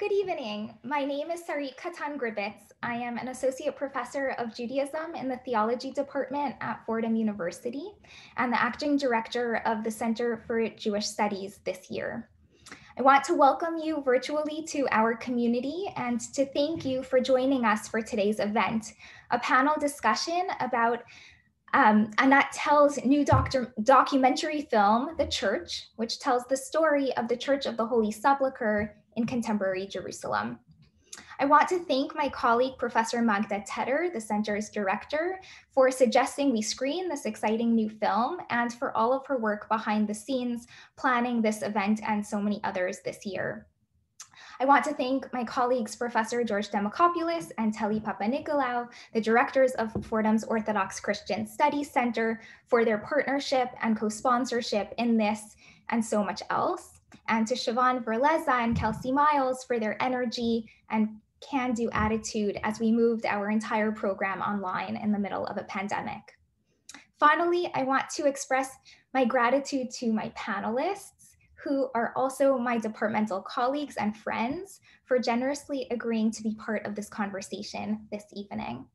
Good evening. My name is Sarit Kattan Gribetz. I am an associate professor of Judaism in the theology department at Fordham University and the acting director of the Center for Jewish Studies this year. I want to welcome you virtually to our community and to thank you for joining us for today's event, a panel discussion about Annette Tell's new documentary film, The Church, which tells the story of the Church of the Holy Sepulchre in contemporary Jerusalem. I want to thank my colleague, Professor Magda Teter, the Center's director, for suggesting we screen this exciting new film and for all of her work behind the scenes, planning this event and so many others this year. I want to thank my colleagues, Professor George Demacopoulos and Telly Papanikolaou, the directors of Fordham's Orthodox Christian Studies Center, for their partnership and co-sponsorship in this and so much else, and to Siobhan Verleza and Kelsey Miles for their energy and can-do attitude as we moved our entire program online in the middle of a pandemic. Finally, I want to express my gratitude to my panelists, who are also my departmental colleagues and friends, for generously agreeing to be part of this conversation this evening.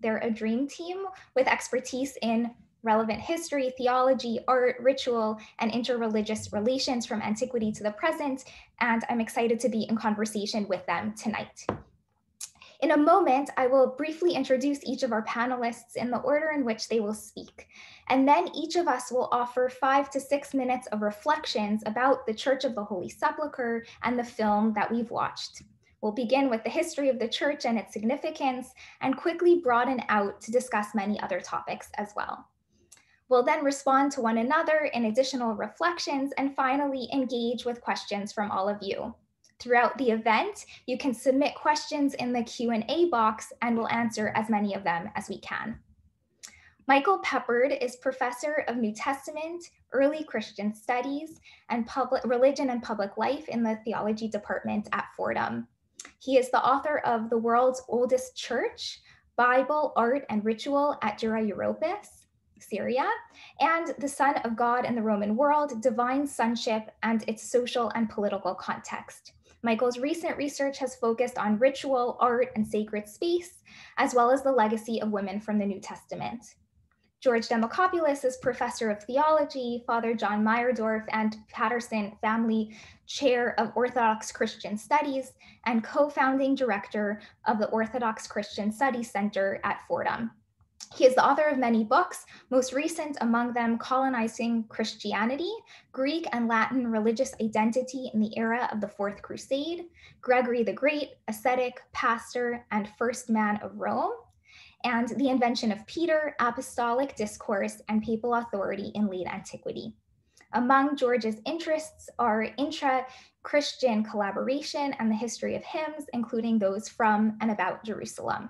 They're a dream team with expertise in relevant history, theology, art, ritual, and interreligious relations from antiquity to the present, and I'm excited to be in conversation with them tonight. In a moment, I will briefly introduce each of our panelists in the order in which they will speak. And then each of us will offer 5 to 6 minutes of reflections about the Church of the Holy Sepulchre and the film that we've watched. We'll begin with the history of the church and its significance and quickly broaden out to discuss many other topics as well. We'll then respond to one another in additional reflections and finally engage with questions from all of you. Throughout the event, you can submit questions in the Q&A box and we'll answer as many of them as we can. Michael Peppard is professor of New Testament, Early Christian Studies, and Religion and Public Life in the Theology Department at Fordham. He is the author of The World's Oldest Church, Bible, Art, and Ritual at Dura Europos, Syria, and The Son of God in the Roman World, Divine Sonship and Its Social and Political Context. Michael's recent research has focused on ritual, art, and sacred space, as well as the legacy of women from the New Testament. George Demacopoulos is professor of theology, Father John Meyerdorf and Patterson Family Chair of Orthodox Christian Studies, and co-founding director of the Orthodox Christian Studies Center at Fordham. He is the author of many books, most recent among them Colonizing Christianity, Greek and Latin Religious Identity in the Era of the Fourth Crusade, Gregory the Great, Ascetic, Pastor, and First Man of Rome, and The Invention of Peter, Apostolic Discourse, and Papal Authority in Late Antiquity. Among George's interests are intra-Christian collaboration and the history of hymns, including those from and about Jerusalem.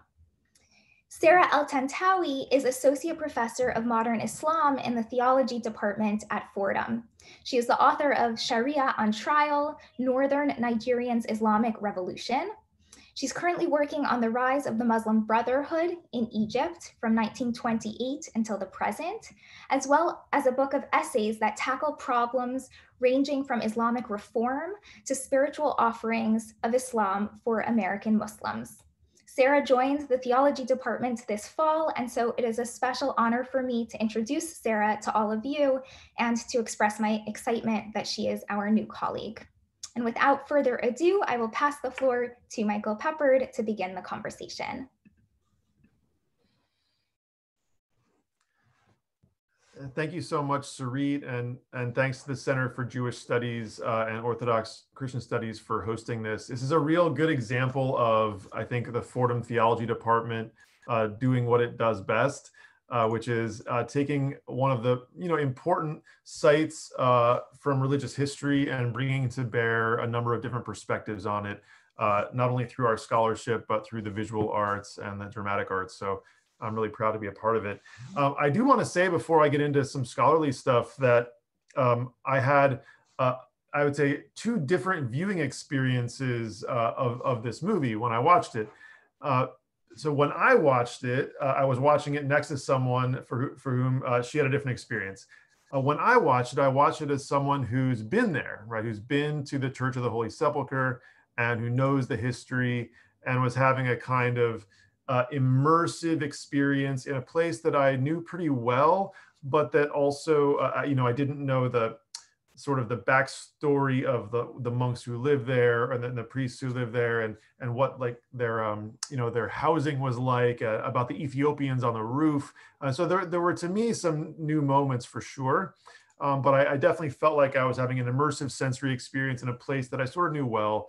Sarah Eltantawi is Associate Professor of Modern Islam in the Theology Department at Fordham. She is the author of Sharia on Trial, Northern Nigerian's Islamic Revolution. She's currently working on the rise of the Muslim Brotherhood in Egypt from 1928 until the present, as well as a book of essays that tackle problems ranging from Islamic reform to spiritual offerings of Islam for American Muslims. Sarah joined the theology department this fall, and so it is a special honor for me to introduce Sarah to all of you and to express my excitement that she is our new colleague. And without further ado, I will pass the floor to Michael Peppard to begin the conversation. Thank you so much, Sarit, and thanks to the Center for Jewish Studies and Orthodox Christian Studies for hosting this. This is a real good example of, I think, the Fordham Theology Department doing what it does best, which is taking one of the important sites from religious history and bringing to bear a number of different perspectives on it, not only through our scholarship, but through the visual arts and the dramatic arts. So I'm really proud to be a part of it. I do want to say before I get into some scholarly stuff that I had, I would say, two different viewing experiences of this movie when I watched it. So when I watched it, I was watching it next to someone for whom she had a different experience. When I watched it as someone who's been there, right? Who's been to the Church of the Holy Sepulchre and who knows the history and was having a kind of immersive experience in a place that I knew pretty well, but that also, you know, I didn't know the sort of the backstory of the monks who live there and then the priests who live there and what like their, you know, their housing was like, about the Ethiopians on the roof. So there were to me some new moments for sure. But I definitely felt like I was having an immersive sensory experience in a place that I sort of knew well.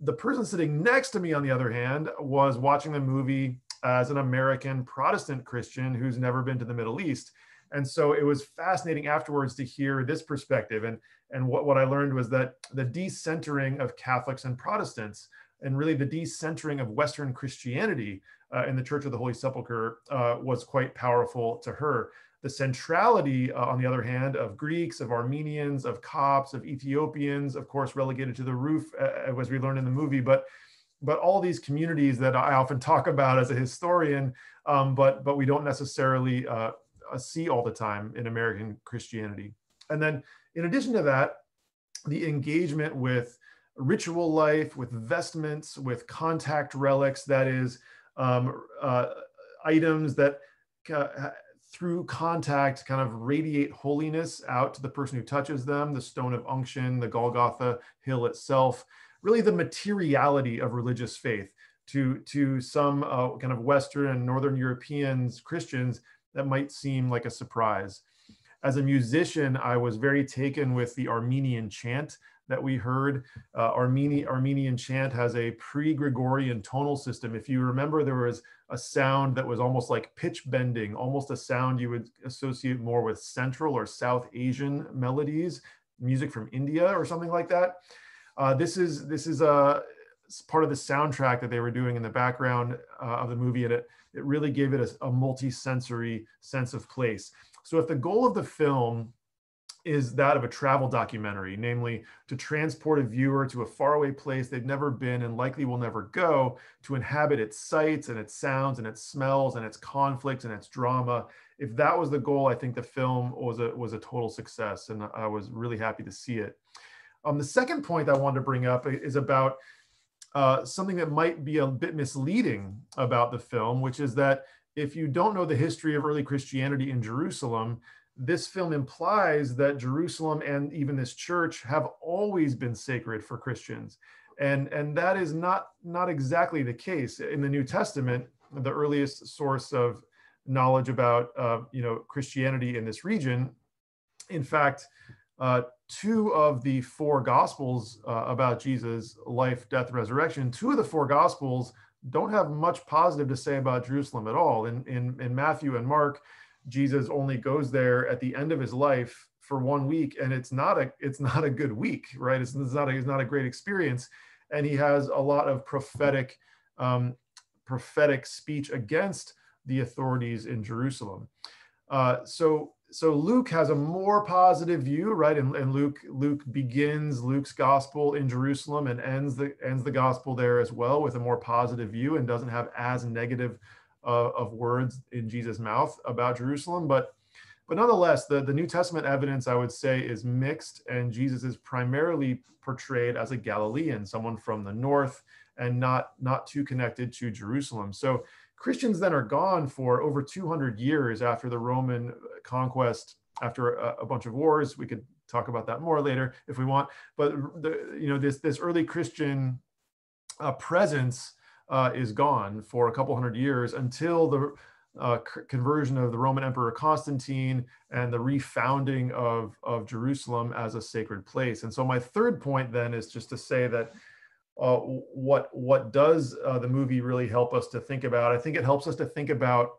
The person sitting next to me, on the other hand, was watching the movie as an American Protestant Christian who's never been to the Middle East. And so it was fascinating afterwards to hear this perspective. And what I learned was that the decentering of Catholics and Protestants, and really the decentering of Western Christianity in the Church of the Holy Sepulchre was quite powerful to her. The centrality, on the other hand, of Greeks, of Armenians, of Copts, of Ethiopians, of course, relegated to the roof, as we learned in the movie, but all these communities that I often talk about as a historian, but we don't necessarily see all the time in American Christianity. And then in addition to that, the engagement with ritual life, with vestments, with contact relics, that is items that through contact kind of radiate holiness out to the person who touches them, the stone of unction, the Golgotha hill itself, really the materiality of religious faith to some kind of Western and Northern Europeans, Christians, that might seem like a surprise. As a musician, I was very taken with the Armenian chant that we heard. Armenian chant has a pre-Gregorian tonal system. If you remember, there was a sound that was almost like pitch bending, almost a sound you would associate more with Central or South Asian melodies, music from India or something like that. This is a part of the soundtrack that they were doing in the background of the movie, and it really gave it a multi-sensory sense of place. So if the goal of the film is that of a travel documentary, namely to transport a viewer to a faraway place they've never been and likely will never go, to inhabit its sights and its sounds and its smells and its conflicts and its drama, if that was the goal, I think the film was a total success, and I was really happy to see it. The second point I wanted to bring up is about something that might be a bit misleading about the film, which is that if you don't know the history of early Christianity in Jerusalem, this film implies that Jerusalem and even this church have always been sacred for Christians. And that is not exactly the case. In the New Testament, the earliest source of knowledge about Christianity in this region, in fact, two of the four Gospels about Jesus' life, death, resurrection, two of the four Gospels don't have much positive to say about Jerusalem at all. In Matthew and Mark, Jesus only goes there at the end of his life for 1 week, and it's not a good week, right? It's not a great experience, and he has a lot of prophetic speech against the authorities in Jerusalem. So Luke has a more positive view, right? And Luke begins Luke's gospel in Jerusalem and ends the gospel there as well, with a more positive view, and doesn't have as negative of words in Jesus' mouth about Jerusalem. But nonetheless, the New Testament evidence, I would say, is mixed, and Jesus is primarily portrayed as a Galilean, someone from the north, and not too connected to Jerusalem. So Christians then are gone for over 200 years after the Roman conquest, after a bunch of wars. We could talk about that more later if we want. But this early Christian presence is gone for a couple hundred years, until the conversion of the Roman Emperor Constantine and the refounding of Jerusalem as a sacred place. And so my third point then is just to say that what does the movie really help us to think about? I think it helps us to think about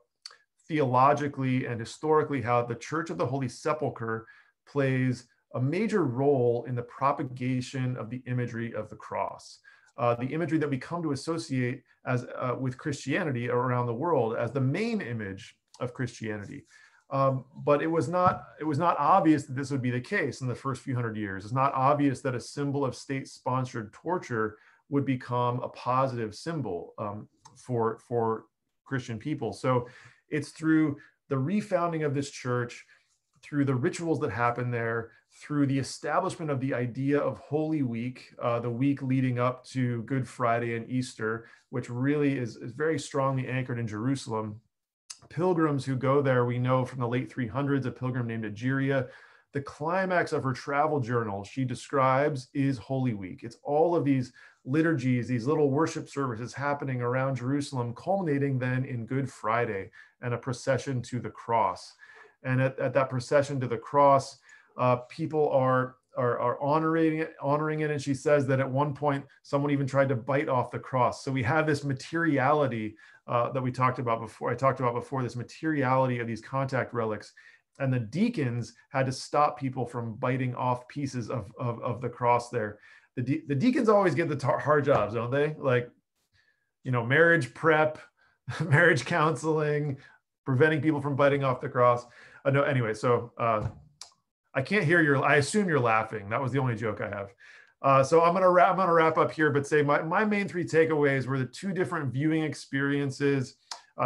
theologically and historically how the Church of the Holy Sepulchre plays a major role in the propagation of the imagery of the cross. The imagery that we come to associate as with Christianity around the world as the main image of Christianity. But it was not obvious that this would be the case in the first few hundred years. It's not obvious that a symbol of state-sponsored torture would become a positive symbol for Christian people. So it's through the refounding of this church, through the rituals that happen there, through the establishment of the idea of Holy Week, the week leading up to Good Friday and Easter, which really is very strongly anchored in Jerusalem. Pilgrims who go there, we know from the late 300s, a pilgrim named Egeria. The climax of her travel journal, she describes, is Holy Week. It's all of these liturgies, these little worship services happening around Jerusalem, culminating then in Good Friday and a procession to the cross. And at that procession to the cross, people are honoring it. And she says that at one point, someone even tried to bite off the cross. So we have this materiality that we talked about before, this materiality of these contact relics. And the deacons had to stop people from biting off pieces of the cross there. The deacons always get the hard jobs, don't they? Like, you know, marriage prep, marriage counseling, preventing people from biting off the cross. No, anyway, so I can't hear your, I assume you're laughing. That was the only joke I have. So I'm gonna wrap up here, but say my main three takeaways were the two different viewing experiences.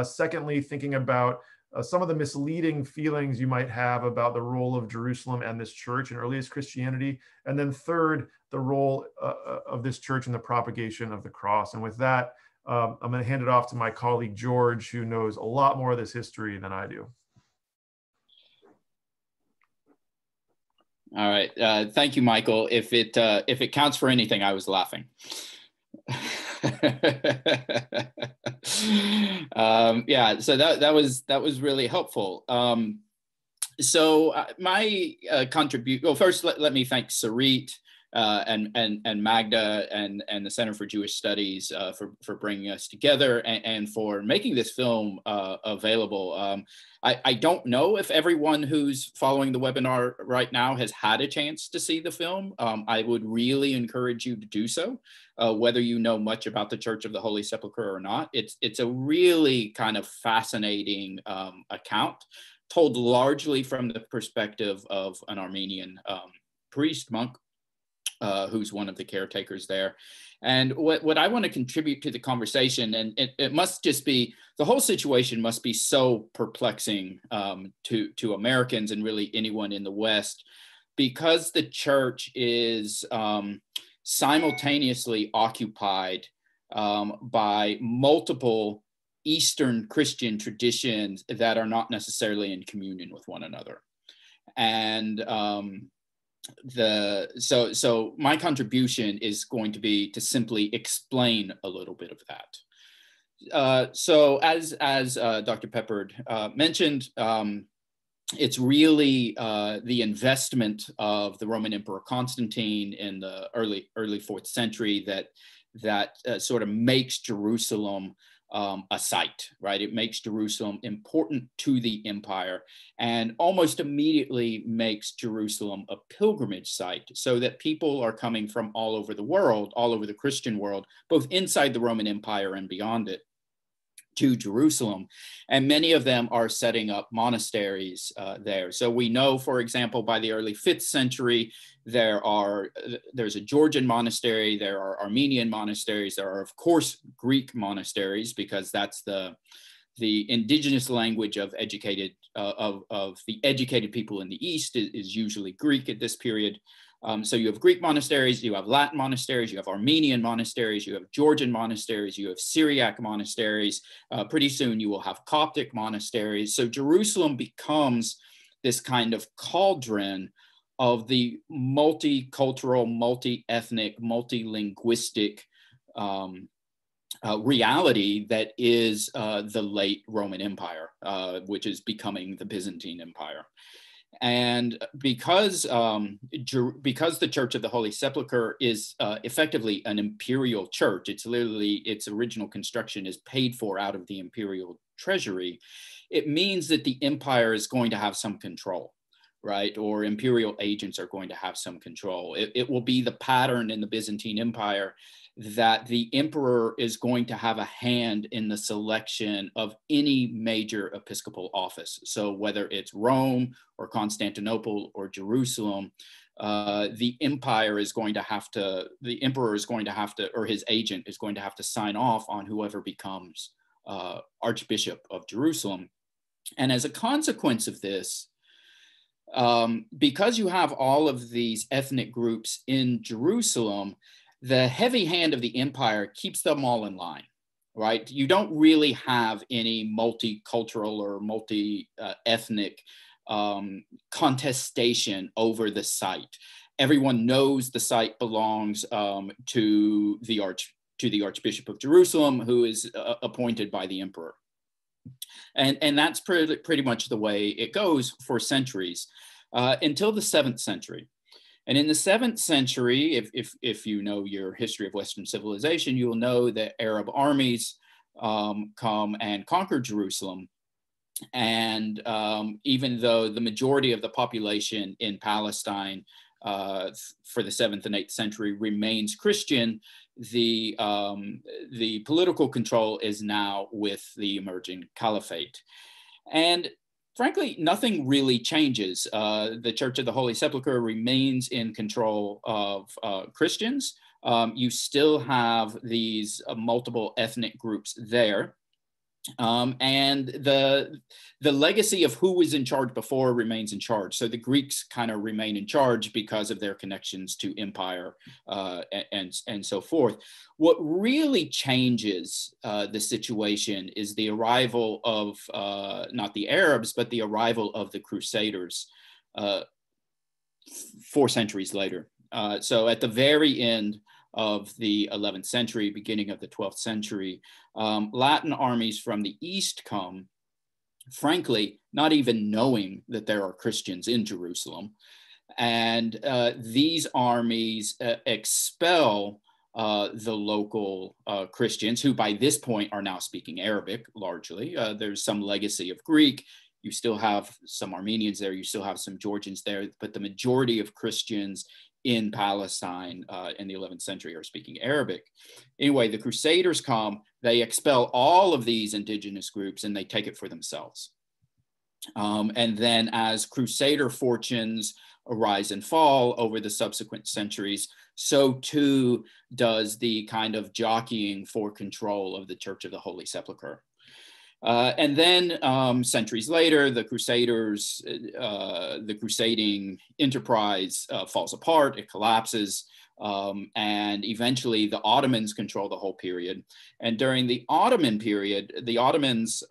Secondly, thinking about some of the misleading feelings you might have about the role of Jerusalem and this church in earliest Christianity. And then third, the role of this church in the propagation of the cross. And with that, I'm going to hand it off to my colleague, George, who knows a lot more of this history than I do. All right. Thank you, Michael. If it counts for anything, I was laughing. Yeah, so that was really helpful. So my contribution. Well, first let me thank Sarit and Magda and the Center for Jewish Studies for bringing us together and for making this film available. I don't know if everyone who's following the webinar right now has had a chance to see the film. I would really encourage you to do so, whether you know much about the Church of the Holy Sepulchre or not. It's a really kind of fascinating account, told largely from the perspective of an Armenian priest, monk, who's one of the caretakers there. And what I want to contribute to the conversation, and it must just be, the whole situation must be so perplexing to Americans and really anyone in the West, because the church is simultaneously occupied by multiple Eastern Christian traditions that are not necessarily in communion with one another. And so my contribution is going to be to simply explain a little bit of that. So as Dr. Peppard mentioned, it's really the investment of the Roman Emperor Constantine in the early 4th century that sort of makes Jerusalem a site, right? It makes Jerusalem important to the empire and almost immediately makes Jerusalem a pilgrimage site, so that people are coming from all over the world, all over the Christian world, both inside the Roman Empire and beyond it, to Jerusalem. And many of them are setting up monasteries there. So we know, for example, by the early 5th century, there's a Georgian monastery, there are Armenian monasteries, there are, of course, Greek monasteries, because that's the indigenous language of the educated people in the East is usually Greek at this period. So you have Greek monasteries, you have Latin monasteries, you have Armenian monasteries, you have Georgian monasteries, you have Syriac monasteries. Pretty soon you will have Coptic monasteries. So Jerusalem becomes this kind of cauldron of the multicultural, multi-ethnic, multi-linguistic reality that is the late Roman Empire, which is becoming the Byzantine Empire. And because the Church of the Holy Sepulchre is effectively an imperial church, it's literally, its original construction is paid for out of the imperial treasury, it means that the empire is going to have some control, right? Or imperial agents are going to have some control. It will be the pattern in the Byzantine Empire that the emperor is going to have a hand in the selection of any major episcopal office. So whether it's Rome or Constantinople or Jerusalem, the emperor is going to have to, or his agent is going to have to sign off on whoever becomes Archbishop of Jerusalem. And as a consequence of this, because you have all of these ethnic groups in Jerusalem, the heavy hand of the empire keeps them all in line, right? You don't really have any multicultural or multi-ethnic contestation over the site. Everyone knows the site belongs to the Archbishop of Jerusalem, who is appointed by the emperor. And that's pretty much the way it goes for centuries, until the 7th century. And in the 7th century, if you know your history of Western civilization, you will know that Arab armies come and conquer Jerusalem. And even though the majority of the population in Palestine for the 7th and 8th century remains Christian, the political control is now with the emerging caliphate. And frankly, nothing really changes. The Church of the Holy Sepulchre remains in control of Christians. You still have these multiple ethnic groups there. And the legacy of who was in charge before remains in charge. So the Greeks kind of remain in charge because of their connections to empire and so forth. What really changes the situation is the arrival of, not the Arabs, but the arrival of the Crusaders 4 centuries later. So at the very end of the 11th century, beginning of the 12th century, Latin armies from the East come, frankly, not even knowing that there are Christians in Jerusalem. And these armies expel the local Christians, who by this point are now speaking Arabic, largely. There's some legacy of Greek. You still have some Armenians there, you still have some Georgians there, but the majority of Christians in Palestine in the 11th century are speaking Arabic. Anyway, the Crusaders come, they expel all of these indigenous groups and they take it for themselves. And then as Crusader fortunes arise and fall over the subsequent centuries, so too does the kind of jockeying for control of the Church of the Holy Sepulchre. And then centuries later, the Crusaders, the crusading enterprise falls apart, it collapses, and eventually the Ottomans control the whole period. And during the Ottoman period, the Ottomans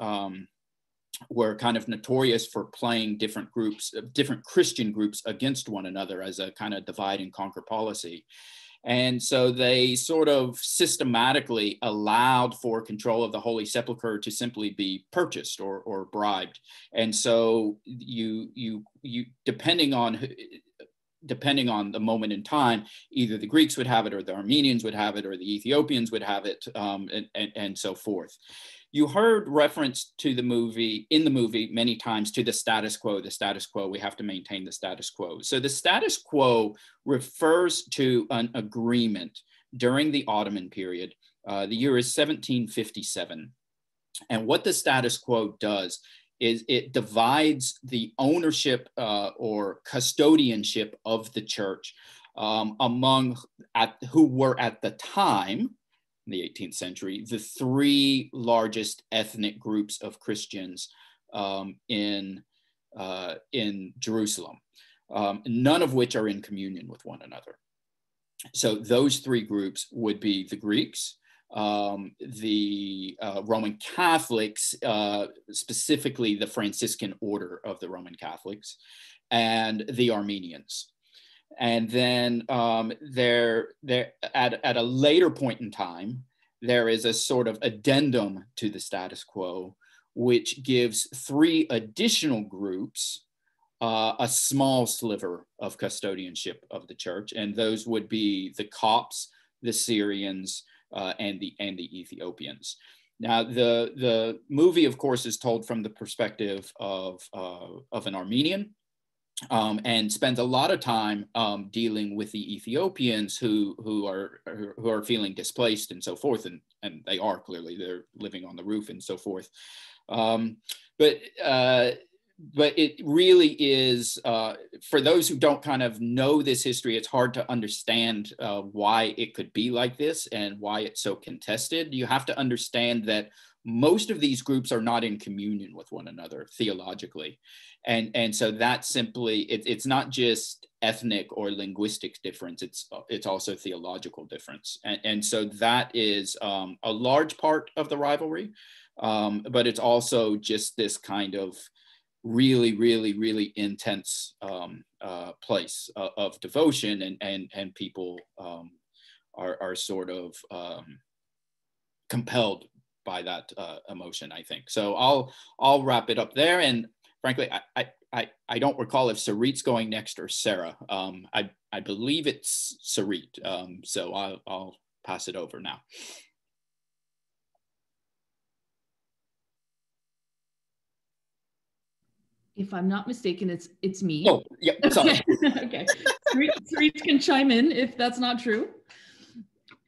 were kind of notorious for playing different groups, different Christian groups against one another as a kind of divide and conquer policy. And so they sort of systematically allowed for control of the Holy Sepulchre to simply be purchased or bribed. And so you depending on the moment in time, either the Greeks would have it or the Armenians would have it or the Ethiopians would have it and so forth. You heard reference to the movie, in the movie many times, to the status quo, the status quo. We have to maintain the status quo. So the status quo refers to an agreement during the Ottoman period. The year is 1757. And what the status quo does is it divides the ownership or custodianship of the church among who were at the time, in the 18th century, the three largest ethnic groups of Christians in Jerusalem, none of which are in communion with one another. So those three groups would be the Greeks, the Roman Catholics, specifically the Franciscan order of the Roman Catholics, and the Armenians. And then at a later point in time, there is a sort of addendum to the status quo, which gives three additional groups a small sliver of custodianship of the church. And those would be the Copts, the Syrians, and the Ethiopians. Now, the movie, of course, is told from the perspective of an Armenian. And spends a lot of time dealing with the Ethiopians who are feeling displaced and so forth, and they are clearly, they're living on the roof and so forth. But it really is, for those who don't kind of know this history, it's hard to understand why it could be like this and why it's so contested. You have to understand that most of these groups are not in communion with one another theologically. And so that simply, it's not just ethnic or linguistic difference, it's also theological difference. And so that is a large part of the rivalry, but it's also just this kind of really intense place of devotion, and people are sort of compelled by that emotion, I think. So I'll wrap it up there. And frankly, I don't recall if Sarit's going next or Sarah. I believe it's Sarit. So I'll pass it over now. If I'm not mistaken, it's me. Oh, yeah, sorry. Okay. Sarit can chime in if that's not true.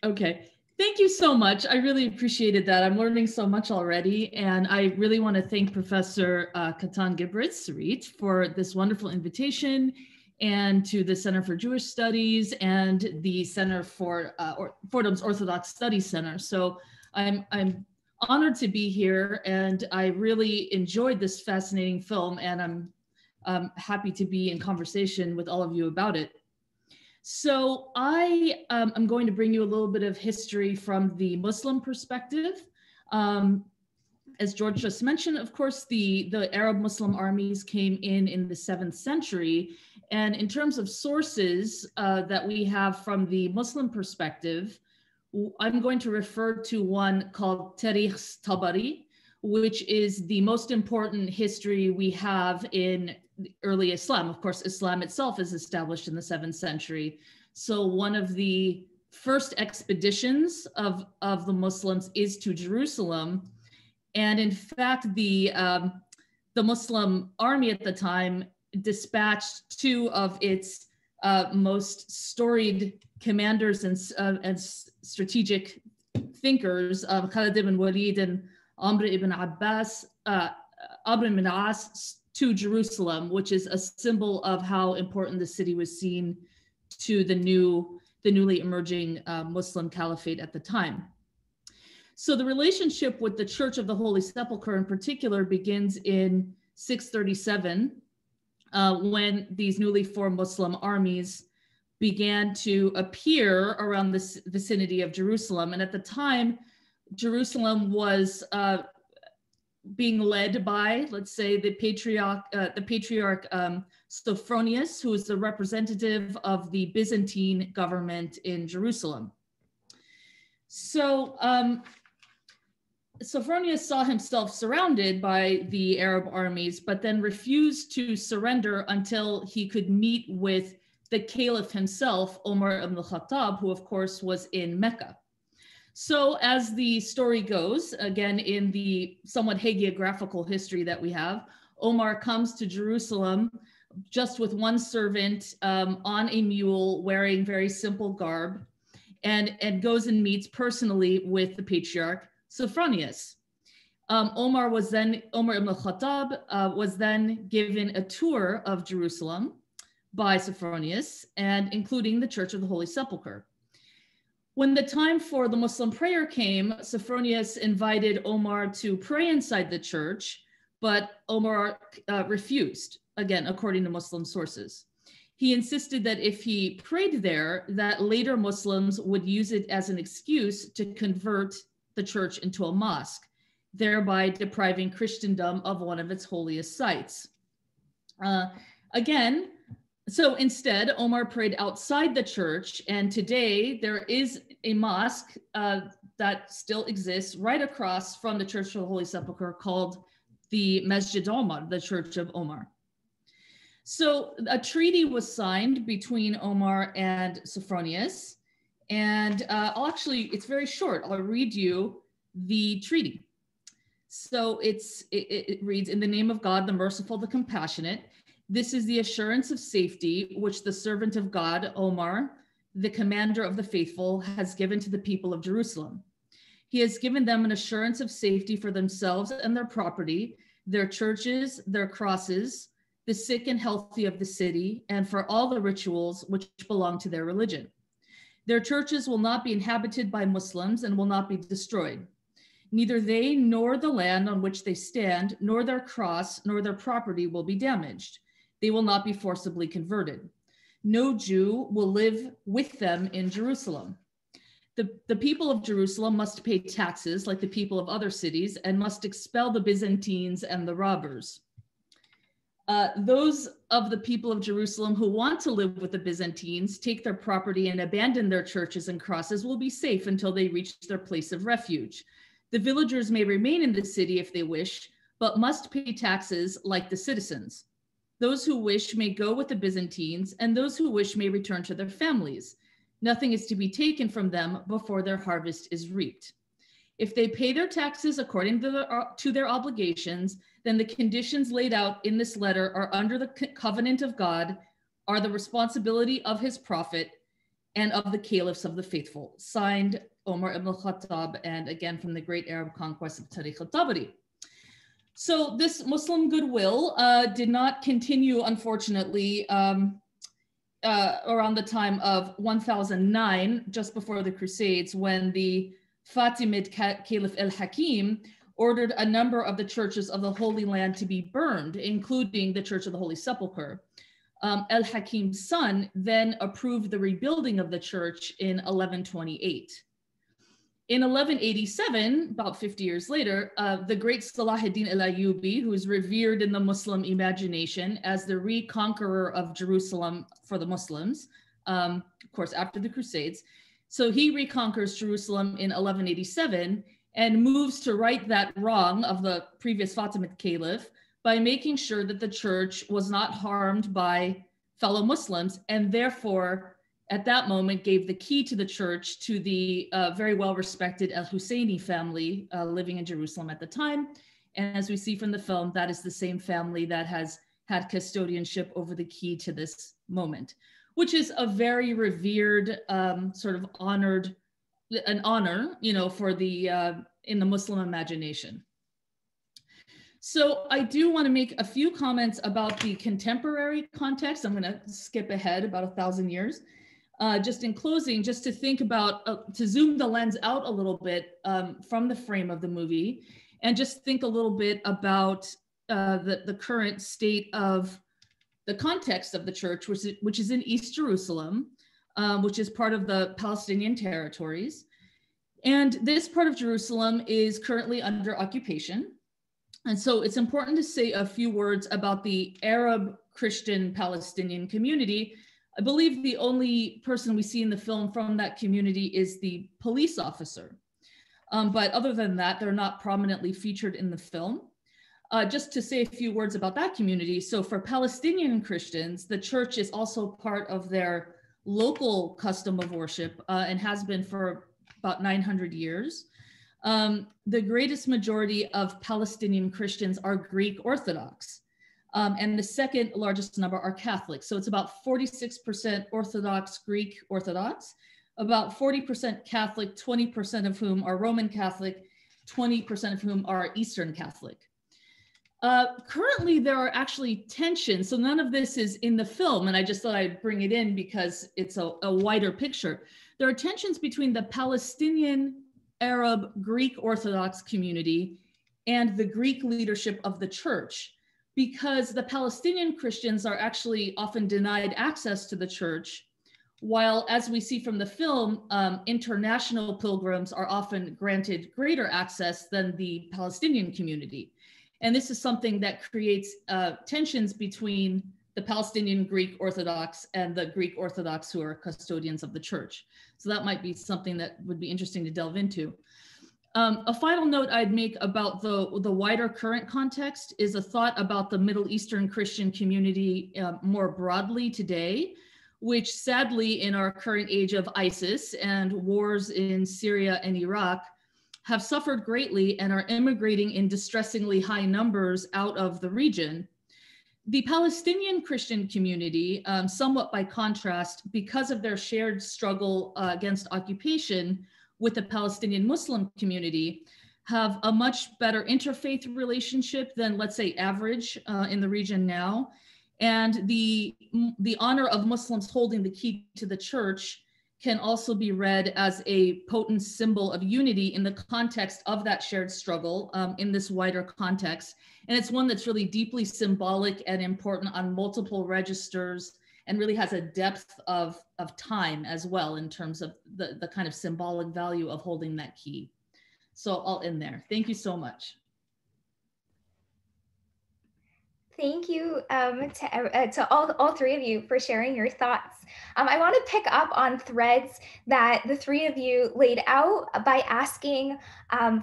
Okay. Thank you so much. I really appreciated that. I'm learning so much already. And I really want to thank Professor Kattan Gribetz, Sarit, for this wonderful invitation, and to the Center for Jewish Studies and the Center for Fordham's Orthodox Studies Center. So I'm honored to be here, and I really enjoyed this fascinating film, and I'm happy to be in conversation with all of you about it. So I am going to bring you a little bit of history from the Muslim perspective. As George just mentioned, of course, the Arab Muslim armies came in the 7th century. And in terms of sources that we have from the Muslim perspective, I'm going to refer to one called Tarikh Tabari, which is the most important history we have in early Islam. Of course, Islam itself is established in the 7th century. So one of the first expeditions of the Muslims is to Jerusalem. And in fact, the Muslim army at the time dispatched two of its most storied commanders and strategic thinkers, Khalid ibn Walid and Amr ibn Abbas, Amr ibn As, to Jerusalem, which is a symbol of how important the city was seen to the newly emerging Muslim caliphate at the time. So the relationship with the Church of the Holy Sepulchre in particular begins in 637, when these newly formed Muslim armies began to appear around this vicinity of Jerusalem. And at the time, Jerusalem was being led by, let's say, the patriarch Sophronius, who is the representative of the Byzantine government in Jerusalem. So Sophronius saw himself surrounded by the Arab armies, but then refused to surrender until he could meet with the caliph himself, Omar ibn al-Khattab, who of course was in Mecca. So as the story goes, again, in the somewhat hagiographical history that we have, Omar comes to Jerusalem just with one servant on a mule, wearing very simple garb, and goes and meets personally with the patriarch Sophronius. Omar ibn al-Khattab was then given a tour of Jerusalem by Sophronius, and including the Church of the Holy Sepulchre. When the time for the Muslim prayer came, Sophronius invited Omar to pray inside the church, but Omar refused, again, according to Muslim sources. He insisted that if he prayed there, that later Muslims would use it as an excuse to convert the church into a mosque, thereby depriving Christendom of one of its holiest sites. So instead, Omar prayed outside the church, and today there is a mosque that still exists right across from the Church of the Holy Sepulchre called the Masjid Omar, the Church of Omar. So a treaty was signed between Omar and Sophronius, and it's very short. I'll read you the treaty. So it reads, "In the name of God, the merciful, the compassionate, this is the assurance of safety which the servant of God, Omar, the commander of the faithful, has given to the people of Jerusalem. He has given them an assurance of safety for themselves and their property, their churches, their crosses, the sick and healthy of the city, and for all the rituals which belong to their religion. Their churches will not be inhabited by Muslims and will not be destroyed. Neither they nor the land on which they stand, nor their cross, nor their property will be damaged. They will not be forcibly converted. No Jew will live with them in Jerusalem. The people of Jerusalem must pay taxes like the people of other cities and must expel the Byzantines and the robbers. Those of the people of Jerusalem who want to live with the Byzantines, take their property and abandon their churches and crosses will be safe until they reach their place of refuge. The villagers may remain in the city if they wish, but must pay taxes like the citizens. Those who wish may go with the Byzantines, and those who wish may return to their families. Nothing is to be taken from them before their harvest is reaped. If they pay their taxes according to their obligations, then the conditions laid out in this letter are under the covenant of God, are the responsibility of his prophet and of the caliphs of the faithful. Signed, Omar ibn al-Khattab, and again from the Great Arab Conquest of Tariq al-Tabari. So this Muslim goodwill did not continue, unfortunately, around the time of 1009, just before the Crusades, when the Fatimid Caliph al-Hakim ordered a number of the churches of the Holy Land to be burned, including the Church of the Holy Sepulchre. Al-Hakim's son then approved the rebuilding of the church in 1128. In 1187, about 50 years later, the great Salah ad-Din al-Ayyubi, who is revered in the Muslim imagination as the reconqueror of Jerusalem for the Muslims, of course, after the Crusades. So he reconquers Jerusalem in 1187 and moves to right that wrong of the previous Fatimid Caliph by making sure that the church was not harmed by fellow Muslims, and therefore at that moment gave the key to the church to the very well-respected al-Husseini family living in Jerusalem at the time. And as we see from the film, that is the same family that has had custodianship over the key to this moment, which is a very revered, sort of honored, an honor, you know, for the, in the Muslim imagination. So I do want to make a few comments about the contemporary context. I'm going to skip ahead about 1,000 years. Just in closing, just to think about, to zoom the lens out a little bit from the frame of the movie, and just think a little bit about the current state of the context of the church, which is in East Jerusalem, which is part of the Palestinian territories. And this part of Jerusalem is currently under occupation. And so it's important to say a few words about the Arab Christian Palestinian community. I believe the only person we see in the film from that community is the police officer. But other than that, they're not prominently featured in the film. Just to say a few words about that community. So for Palestinian Christians, the church is also part of their local custom of worship and has been for about 900 years. The greatest majority of Palestinian Christians are Greek Orthodox. And the second largest number are Catholics. So it's about 46% Orthodox, Greek Orthodox, about 40% Catholic, 20% of whom are Roman Catholic, 20% of whom are Eastern Catholic. Currently, there are actually tensions. So none of this is in the film, and I just thought I'd bring it in because it's a wider picture. There are tensions between the Palestinian, Arab, Greek Orthodox community and the Greek leadership of the church, because the Palestinian Christians are actually often denied access to the church, while, as we see from the film, international pilgrims are often granted greater access than the Palestinian community. And this is something that creates tensions between the Palestinian Greek Orthodox and the Greek Orthodox who are custodians of the church. So that might be something that would be interesting to delve into. A final note I'd make about the wider current context is a thought about the Middle Eastern Christian community more broadly today, which sadly in our current age of ISIS and wars in Syria and Iraq have suffered greatly and are immigrating in distressingly high numbers out of the region. The Palestinian Christian community, somewhat by contrast, because of their shared struggle against occupation with the Palestinian Muslim community, have a much better interfaith relationship than, let's say, average in the region now. And the honor of Muslims holding the key to the church can also be read as a potent symbol of unity in the context of that shared struggle in this wider context. And it's one that's really deeply symbolic and important on multiple registers and really has a depth of time as well in terms of the kind of symbolic value of holding that key. So I'll end there. Thank you so much. Thank you to all three of you for sharing your thoughts. I want to pick up on threads that the three of you laid out by asking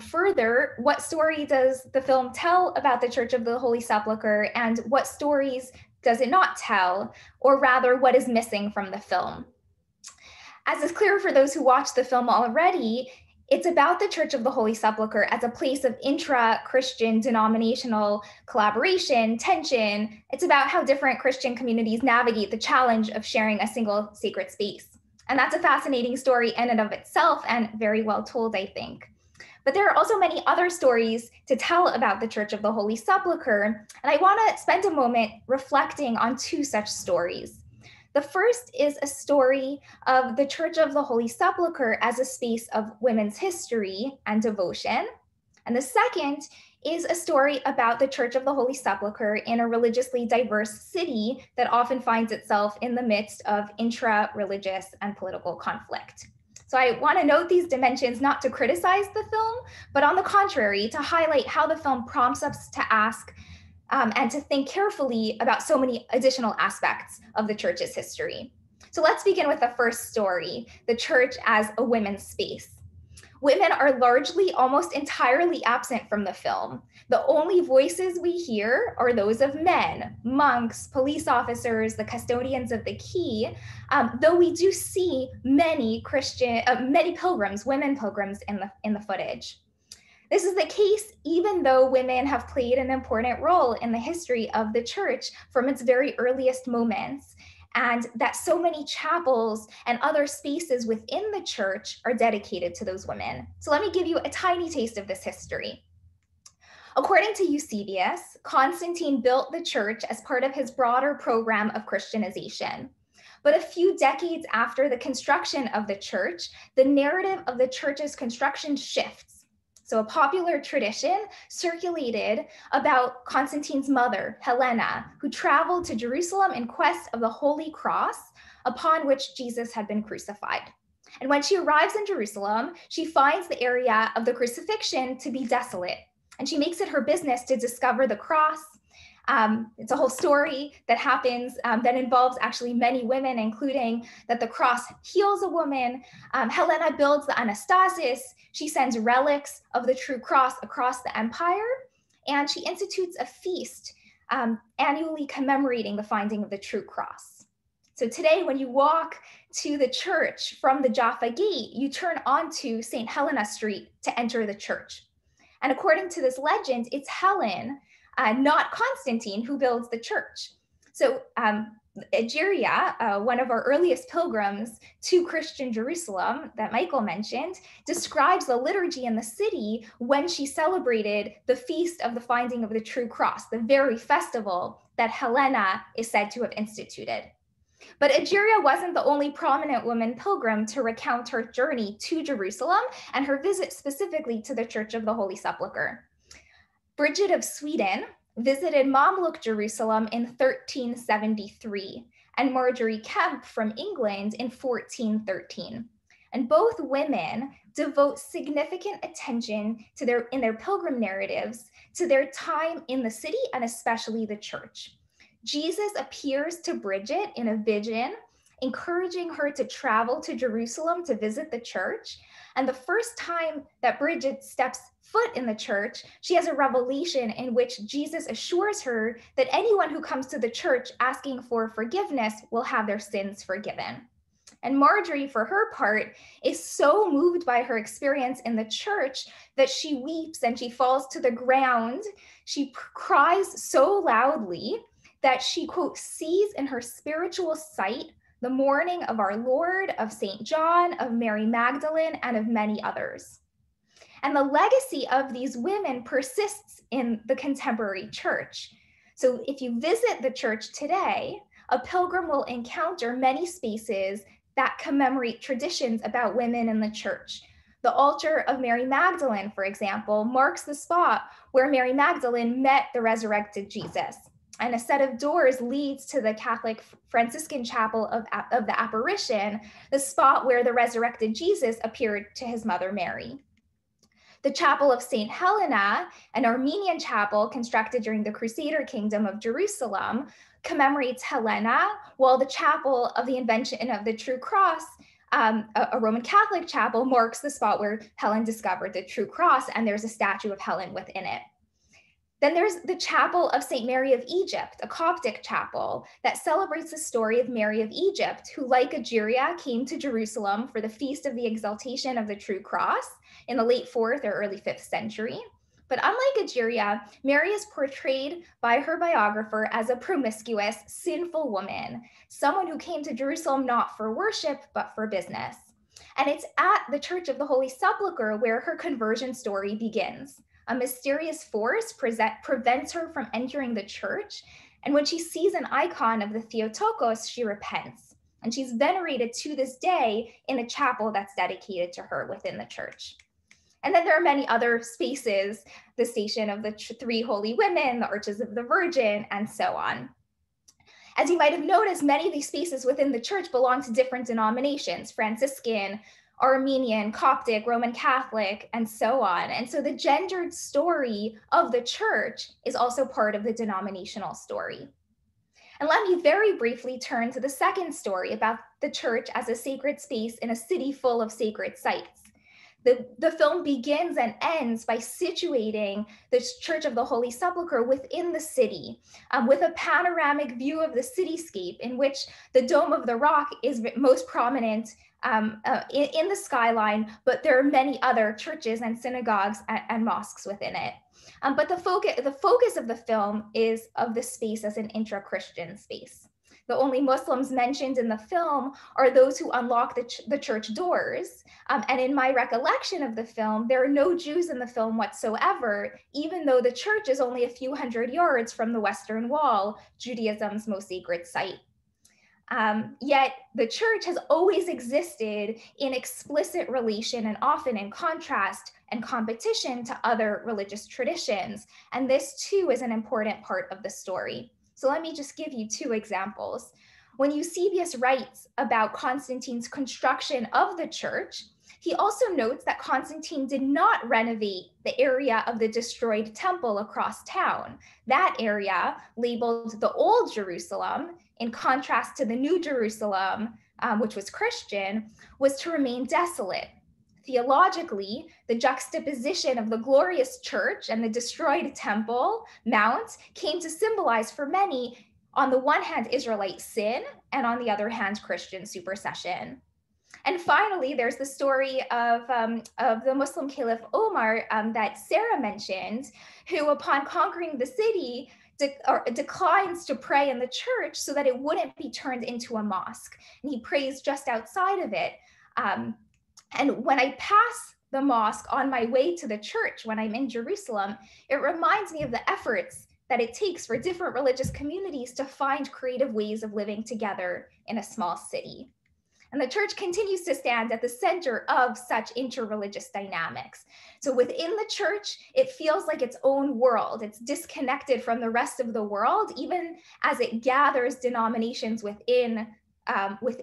further, what story does the film tell about the Church of the Holy Sepulchre, and what stories does it not tell, or rather, what is missing from the film? As is clear for those who watched the film already, it's about the Church of the Holy Sepulchre as a place of intra-Christian denominational collaboration, tension. It's about how different Christian communities navigate the challenge of sharing a single sacred space. And that's a fascinating story in and of itself, and very well told, I think. But there are also many other stories to tell about the Church of the Holy Sepulchre, and I want to spend a moment reflecting on two such stories. The first is a story of the Church of the Holy Sepulchre as a space of women's history and devotion. And the second is a story about the Church of the Holy Sepulchre in a religiously diverse city that often finds itself in the midst of intra-religious and political conflict. So I want to note these dimensions not to criticize the film, but on the contrary, to highlight how the film prompts us to ask and to think carefully about so many additional aspects of the church's history. So let's begin with the first story, the church as a women's space. Women are largely, almost entirely absent from the film. The only voices we hear are those of men, monks, police officers, the custodians of the key, though we do see many women pilgrims in the footage. This is the case even though women have played an important role in the history of the church from its very earliest moments, and that so many chapels and other spaces within the church are dedicated to those women. So let me give you a tiny taste of this history. According to Eusebius, Constantine built the church as part of his broader program of Christianization. But a few decades after the construction of the church, the narrative of the church's construction shifts. So a popular tradition circulated about Constantine's mother, Helena, who traveled to Jerusalem in quest of the Holy Cross upon which Jesus had been crucified. And when she arrives in Jerusalem, she finds the area of the crucifixion to be desolate, and she makes it her business to discover the cross. It's a whole story that happens that involves actually many women, including that the cross heals a woman. Helena builds the anastasis. She sends relics of the true cross across the empire, and she institutes a feast annually commemorating the finding of the true cross. So today, when you walk to the church from the Jaffa Gate, you turn onto St. Helena Street to enter the church. And according to this legend, it's Helen, not Constantine, who builds the church. So Egeria, one of our earliest pilgrims to Christian Jerusalem that Michael mentioned, describes the liturgy in the city when she celebrated the feast of the finding of the true cross, the very festival that Helena is said to have instituted. But Egeria wasn't the only prominent woman pilgrim to recount her journey to Jerusalem and her visit specifically to the Church of the Holy Sepulchre. Bridget of Sweden visited Mamluk Jerusalem in 1373 and Margery Kempe from England in 1413. And both women devote significant attention to in their pilgrim narratives to their time in the city and especially the church. Jesus appears to Bridget in a vision, encouraging her to travel to Jerusalem to visit the church. And the first time that Bridget steps foot in the church, she has a revelation in which Jesus assures her that anyone who comes to the church asking for forgiveness will have their sins forgiven. And Margery, for her part, is so moved by her experience in the church that she weeps and she falls to the ground. She cries so loudly that she, quote, sees in her spiritual sight the mourning of our Lord, of St. John, of Mary Magdalene, and of many others. And the legacy of these women persists in the contemporary church. So if you visit the church today, a pilgrim will encounter many spaces that commemorate traditions about women in the church. The altar of Mary Magdalene, for example, marks the spot where Mary Magdalene met the resurrected Jesus. And a set of doors leads to the Catholic Franciscan chapel of the apparition, the spot where the resurrected Jesus appeared to his mother Mary. The chapel of St. Helena, an Armenian chapel constructed during the Crusader Kingdom of Jerusalem, commemorates Helena, while the chapel of the Invention of the True Cross, a Roman Catholic chapel, marks the spot where Helen discovered the True Cross, and there's a statue of Helen within it. Then there's the chapel of St. Mary of Egypt, a Coptic chapel that celebrates the story of Mary of Egypt, who, like Egeria, came to Jerusalem for the Feast of the Exaltation of the True Cross in the late 4th or early 5th century. But unlike Egeria, Mary is portrayed by her biographer as a promiscuous, sinful woman, someone who came to Jerusalem not for worship, but for business. And it's at the Church of the Holy Sepulchre where her conversion story begins. A mysterious force prevents her from entering the church, and when she sees an icon of the Theotokos, she repents, and she's venerated to this day in a chapel that's dedicated to her within the church. And then there are many other spaces, the Station of the Three Holy Women, the Arches of the Virgin, and so on. As you might have noticed, many of these spaces within the church belong to different denominations, Franciscan, Armenian, Coptic, Roman Catholic, and so on. And so the gendered story of the church is also part of the denominational story. And let me very briefly turn to the second story about the church as a sacred space in a city full of sacred sites. The film begins and ends by situating the Church of the Holy Sepulchre within the city, with a panoramic view of the cityscape in which the Dome of the Rock is most prominent in the skyline, but there are many other churches and synagogues and mosques within it. But the focus of the film is of the space as an intra-Christian space. The only Muslims mentioned in the film are those who unlock the church doors. And in my recollection of the film, there are no Jews in the film whatsoever, even though the church is only a few hundred yards from the Western Wall, Judaism's most sacred site. Yet the church has always existed in explicit relation and often in contrast and competition to other religious traditions. And this too is an important part of the story. So let me just give you two examples. When Eusebius writes about Constantine's construction of the church, he also notes that Constantine did not renovate the area of the destroyed temple across town. That area, labeled the Old Jerusalem, in contrast to the New Jerusalem, which was Christian, was to remain desolate. Theologically, the juxtaposition of the glorious church and the destroyed temple mount came to symbolize for many, on the one hand, Israelite sin, and on the other hand, Christian supersession. And finally, there's the story of the Muslim Caliph Omar that Sarah mentioned, who upon conquering the city, declines to pray in the church so that it wouldn't be turned into a mosque. And he prays just outside of it. And when I pass the mosque on my way to the church, when I'm in Jerusalem, it reminds me of the efforts that it takes for different religious communities to find creative ways of living together in a small city. And the church continues to stand at the center of such interreligious dynamics. So within the church, it feels like its own world. It's disconnected from the rest of the world, even as it gathers denominations within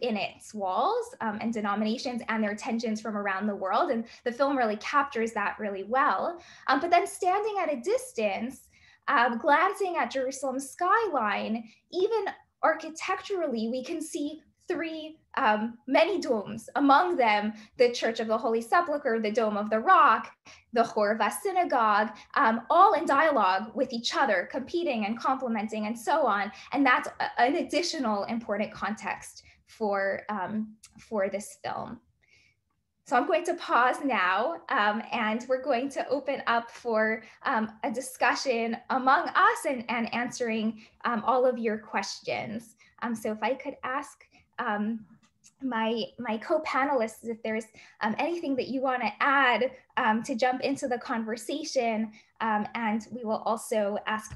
its walls and denominations and their tensions from around the world. And the film really captures that really well. But then standing at a distance, glancing at Jerusalem's skyline, even architecturally, we can see many domes, among them the Church of the Holy Sepulchre, the Dome of the Rock, the Horva Synagogue, all in dialogue with each other, competing and complementing and so on. And that's an additional important context for this film. So I'm going to pause now and we're going to open up for a discussion among us and answering all of your questions. So if I could ask my co-panelists, if there's anything that you want to add to jump into the conversation, and we will also ask,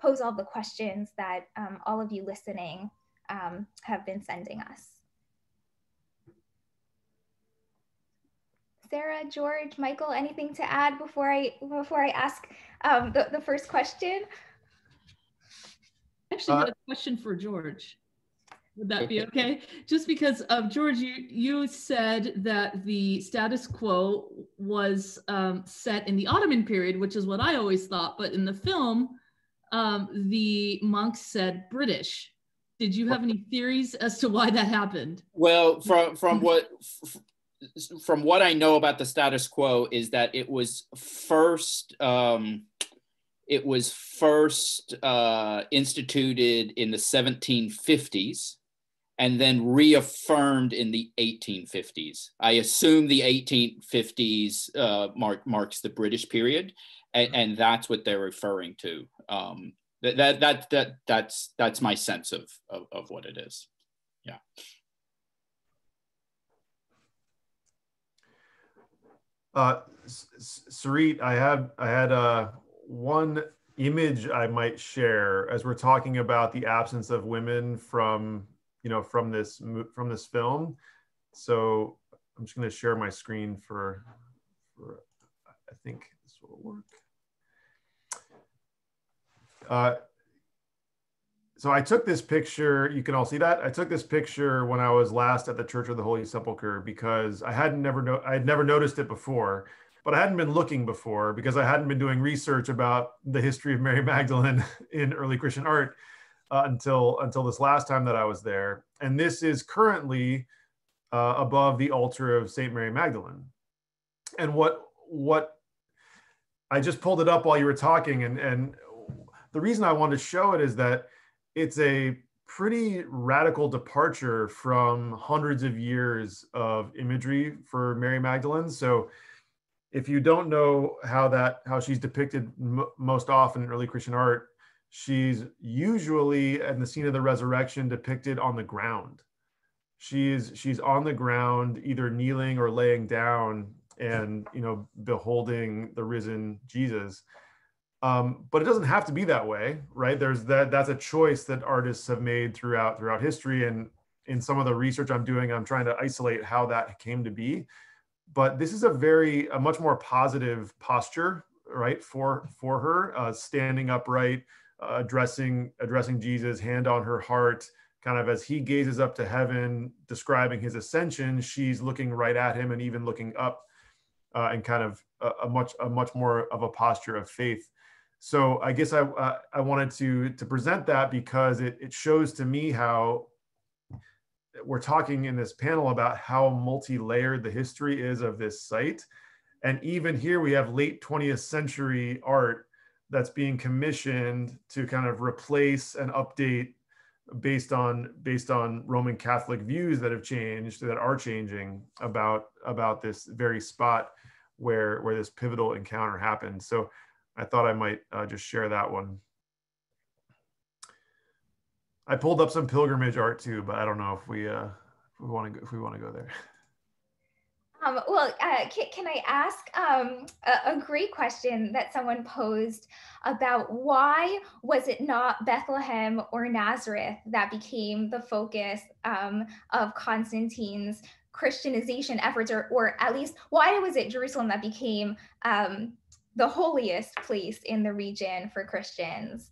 pose all the questions that all of you listening have been sending us. Sarah, George, Michael, anything to add before I ask the first question? Actually, I had a question for George. Would that be okay? Just because George, you said that the status quo was set in the Ottoman period, which is what I always thought, but in the film, the monks said British. Did you have any theories as to why that happened? Well, from what I know about the status quo is that it was first instituted in the 1750s and then reaffirmed in the 1850s. I assume the 1850s marks the British period, and that's what they're referring to. That's my sense of what it is. Yeah. Sarit, I had one image I might share as we're talking about the absence of women from this film. So I'm just going to share my screen for I think this will work. So I took this picture, you can all see that. I took this picture when I was last at the Church of the Holy Sepulchre because I had never noticed it before, but I hadn't been looking before because I hadn't been doing research about the history of Mary Magdalene in early Christian art until this last time that I was there. And this is currently above the altar of St. Mary Magdalene. And what I just pulled it up while you were talking, and the reason I wanted to show it is that it's a pretty radical departure from hundreds of years of imagery for Mary Magdalene. So if you don't know how she's depicted most often in early Christian art, she's usually in the scene of the resurrection depicted on the ground. She's on the ground, either kneeling or laying down and, you know, beholding the risen Jesus. But it doesn't have to be that way, right? That's a choice that artists have made throughout history, and in some of the research I'm doing, I'm trying to isolate how that came to be. But this is a much more positive posture, right? For her, standing upright, addressing Jesus, hand on her heart, kind of as he gazes up to heaven, describing his ascension. She's looking right at him and even looking up, and kind of a much more of a posture of faith. So I guess I wanted to present that because it shows to me how we're talking in this panel about how multi-layered the history is of this site. And even here we have late 20th century art that's being commissioned to kind of replace and update based on Roman Catholic views that are changing about this very spot where this pivotal encounter happened. So I thought I might just share that one. I pulled up some pilgrimage art too, but I don't know if we want to go there. Well, can I ask a great question that someone posed about why was it not Bethlehem or Nazareth that became the focus of Constantine's Christianization efforts, or at least why was it Jerusalem that became the holiest place in the region for Christians?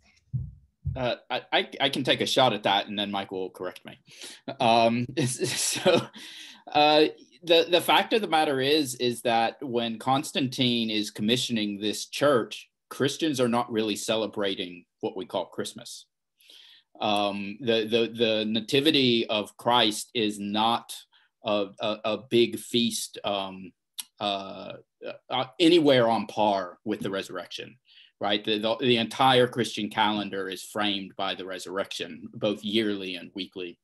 I can take a shot at that, and then Michael will correct me. The fact of the matter is that when Constantine is commissioning this church, Christians are not really celebrating what we call Christmas. The nativity of Christ is not a big feast anywhere on par with the resurrection, right? The entire Christian calendar is framed by the resurrection, both yearly and weekly.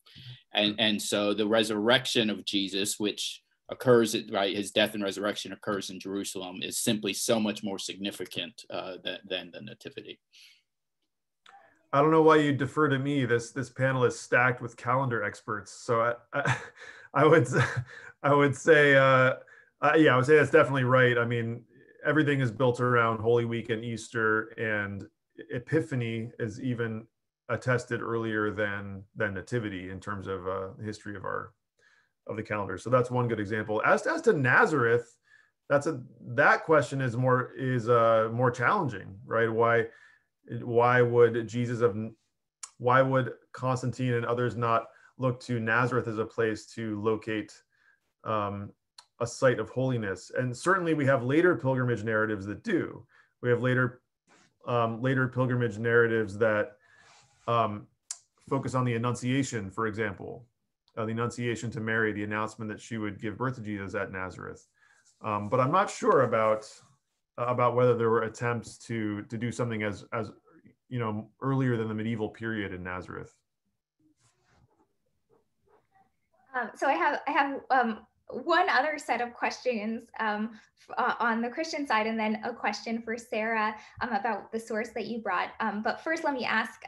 And so the resurrection of Jesus, which occurs, right, his death and resurrection occurs in Jerusalem, is simply so much more significant than the nativity. I don't know why you defer to me. This panel is stacked with calendar experts. So I would say that's definitely right. I mean, everything is built around Holy Week and Easter, and Epiphany is even attested earlier than Nativity in terms of history of the calendar. So that's one good example. As to Nazareth, that question is more challenging, right? Why would Constantine and others not look to Nazareth as a place to locate a site of holiness? And certainly we have later pilgrimage narratives that do. We have later pilgrimage narratives that focus on the Annunciation, for example, the Annunciation to Mary, the announcement that she would give birth to Jesus at Nazareth. But I'm not sure about whether there were attempts to do something as you know, earlier than the medieval period in Nazareth. So I have one other set of questions on the Christian side, and then a question for Sarah about the source that you brought. But first, let me ask,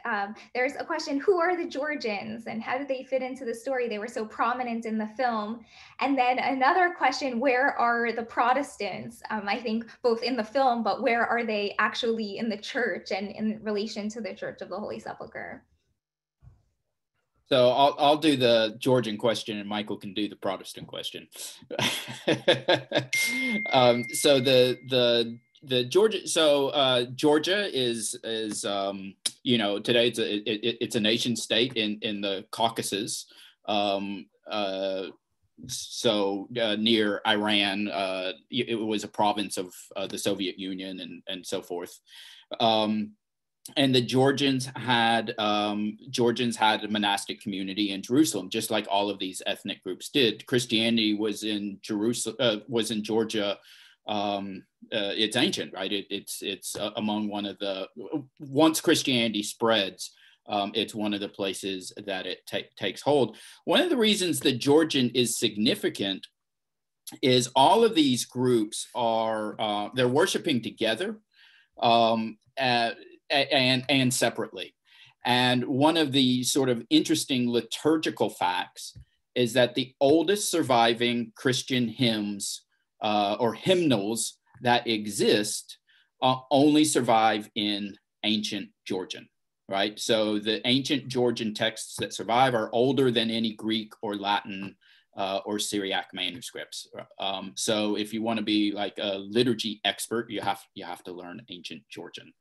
there's a question, who are the Georgians and how do they fit into the story? They were so prominent in the film. And then another question, where are the Protestants? I think both in the film, but where are they actually in the church and in relation to the Church of the Holy Sepulchre? So I'll do the Georgian question and Michael can do the Protestant question. So the Georgia, Georgia is you know, today it's a nation state in the Caucasus, near Iran. It was a province of the Soviet Union and so forth. And the Georgians had a monastic community in Jerusalem, just like all of these ethnic groups did. Christianity was in Jerusalem, was in Georgia. It's ancient, right? It's among one of the, once Christianity spreads, it's one of the places that it takes hold. One of the reasons the Georgian is significant is all of these groups are they're worshiping together. And separately. And one of the sort of interesting liturgical facts is that the oldest surviving Christian hymns or hymnals that exist only survive in ancient Georgian, right? So the ancient Georgian texts that survive are older than any Greek or Latin or Syriac manuscripts. So if you want to be like a liturgy expert, you have to learn ancient Georgian.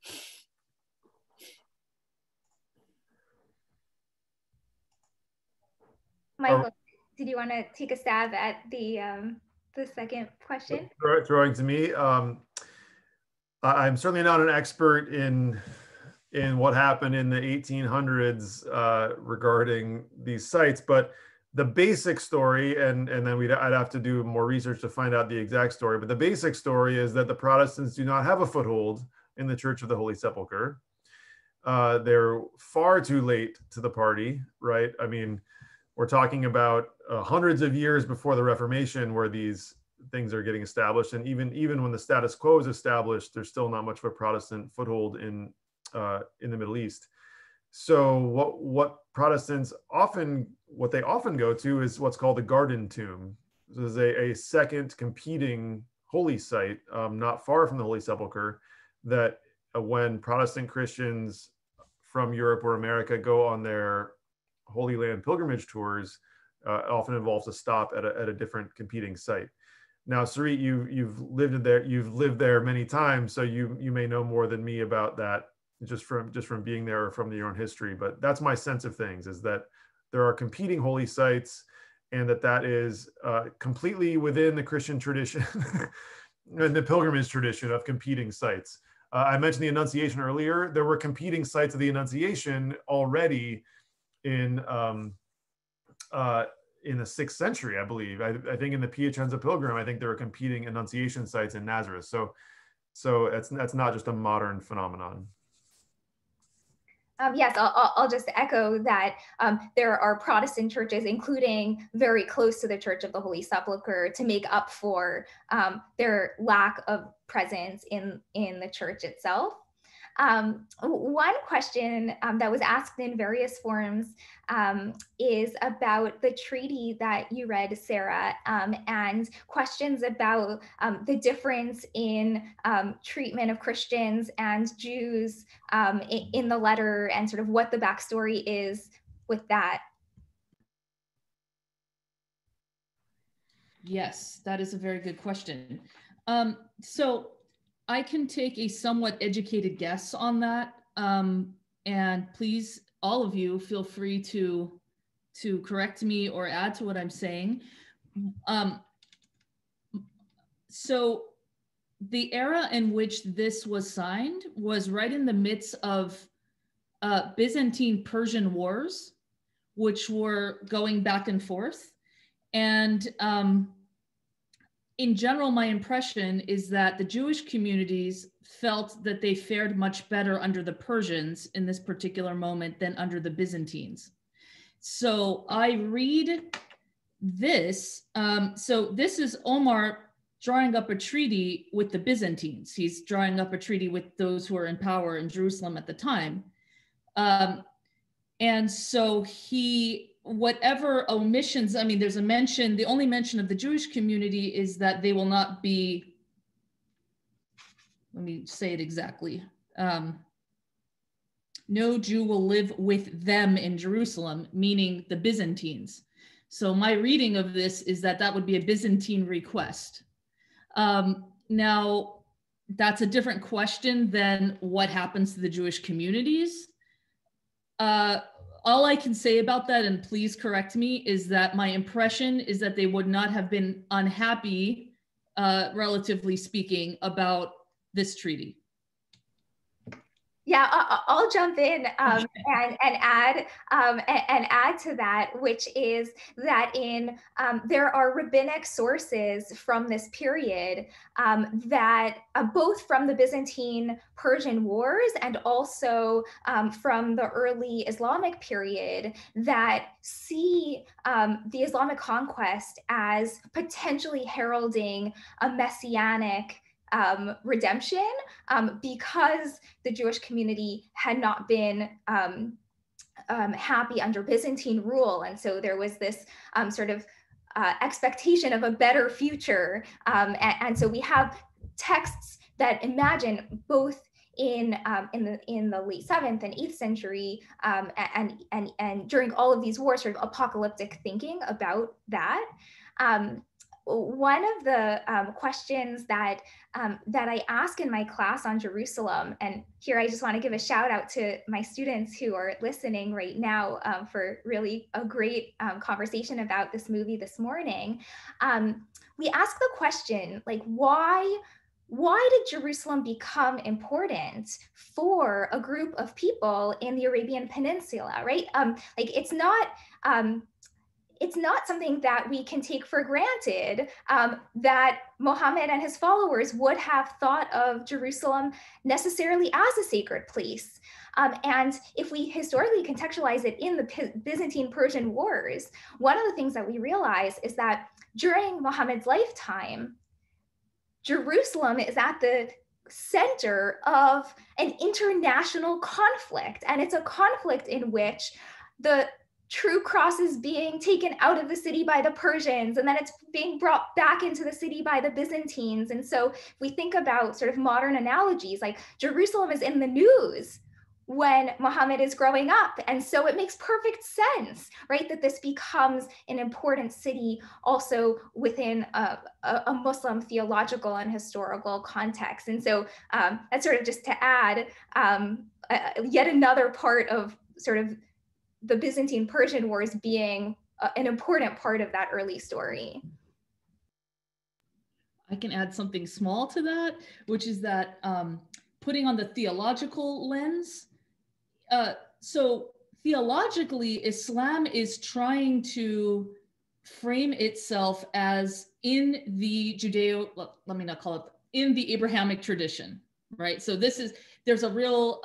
Michael, did you want to take a stab at the second question? Throwing to me, I'm certainly not an expert in what happened in the 1800s regarding these sites, but the basic story, and then I'd have to do more research to find out the exact story, but the basic story is that the Protestants do not have a foothold in the Church of the Holy Sepulchre. They're far too late to the party, right? I mean, we're talking about hundreds of years before the Reformation where these things are getting established. And even when the status quo is established, there's still not much of a Protestant foothold in the Middle East. So what Protestants often go to is what's called the Garden Tomb. This is a second competing holy site, not far from the Holy Sepulchre, that when Protestant Christians from Europe or America go on their Holy Land pilgrimage tours, often involves a stop at a different competing site. Now, Sarit, you've lived there many times, so you may know more than me about that just from being there or from your own history. But that's my sense of things, is that there are competing holy sites, and that is completely within the Christian tradition and the pilgrimage tradition of competing sites. I mentioned the Annunciation earlier. There were competing sites of the Annunciation already in the 6th century, I believe. I think in the Piacenza Pilgrim, I think there were competing Annunciation sites in Nazareth. So that's not just a modern phenomenon. Yes, I'll just echo that there are Protestant churches, including very close to the Church of the Holy Sepulchre, to make up for their lack of presence in the church itself. One question that was asked in various forums is about the treaty that you read, Sarah, and questions about the difference in treatment of Christians and Jews in the letter, and sort of what the backstory is with that. Yes, that is a very good question. So I can take a somewhat educated guess on that. And please, all of you, feel free to correct me or add to what I'm saying. So the era in which this was signed was right in the midst of Byzantine-Persian Wars, which were going back and forth. And in general, my impression is that the Jewish communities felt that they fared much better under the Persians in this particular moment than under the Byzantines. So I read this. So this is Omar drawing up a treaty with the Byzantines. He's drawing up a treaty with those who are in power in Jerusalem at the time. And so he, whatever omissions, I mean, there's a mention, the only mention of the Jewish community is that they will not be, let me say it exactly. No Jew will live with them in Jerusalem, meaning the Byzantines. So my reading of this is that that would be a Byzantine request. Now, that's a different question than what happens to the Jewish communities. All I can say about that, and please correct me, is that my impression is that they would not have been unhappy, relatively speaking, about this treaty. Yeah, I'll jump in and add to that, which is that in there are rabbinic sources from this period that both from the Byzantine-Persian Wars and also from the early Islamic period that see the Islamic conquest as potentially heralding a messianic redemption because the Jewish community had not been happy under Byzantine rule. And so there was this sort of expectation of a better future. And so we have texts that imagine both in the late 7th and 8th century and during all of these wars, sort of apocalyptic thinking about that. One of the questions that that I ask in my class on Jerusalem, and here I just want to give a shout out to my students who are listening right now for really a great conversation about this movie this morning. We ask the question, like, why did Jerusalem become important for a group of people in the Arabian Peninsula, right? Like, it's not something that we can take for granted that Muhammad and his followers would have thought of Jerusalem necessarily as a sacred place. And if we historically contextualize it in the Byzantine-Persian Wars, one of the things that we realize is that during Muhammad's lifetime, Jerusalem is at the center of an international conflict. And it's a conflict in which the true cross is being taken out of the city by the Persians, and then it's being brought back into the city by the Byzantines. And so if we think about sort of modern analogies, like Jerusalem is in the news when Muhammad is growing up. And so it makes perfect sense, right, that this becomes an important city also within a Muslim theological and historical context. And so that's sort of just to add yet another part of sort of the Byzantine-Persian Wars being an important part of that early story. I can add something small to that, which is that putting on the theological lens. So theologically, Islam is trying to frame itself as in the in the Abrahamic tradition, right? So this is, there's a real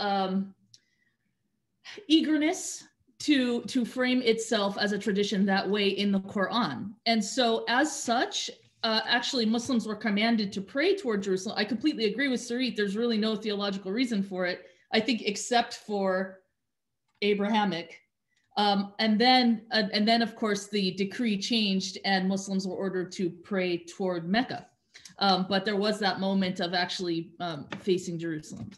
eagerness to frame itself as a tradition that way in the Quran. And so as such, actually Muslims were commanded to pray toward Jerusalem. I completely agree with Sarit, there's really no theological reason for it, I think, except for Abrahamic. And then of course the decree changed and Muslims were ordered to pray toward Mecca. But there was that moment of actually facing Jerusalem.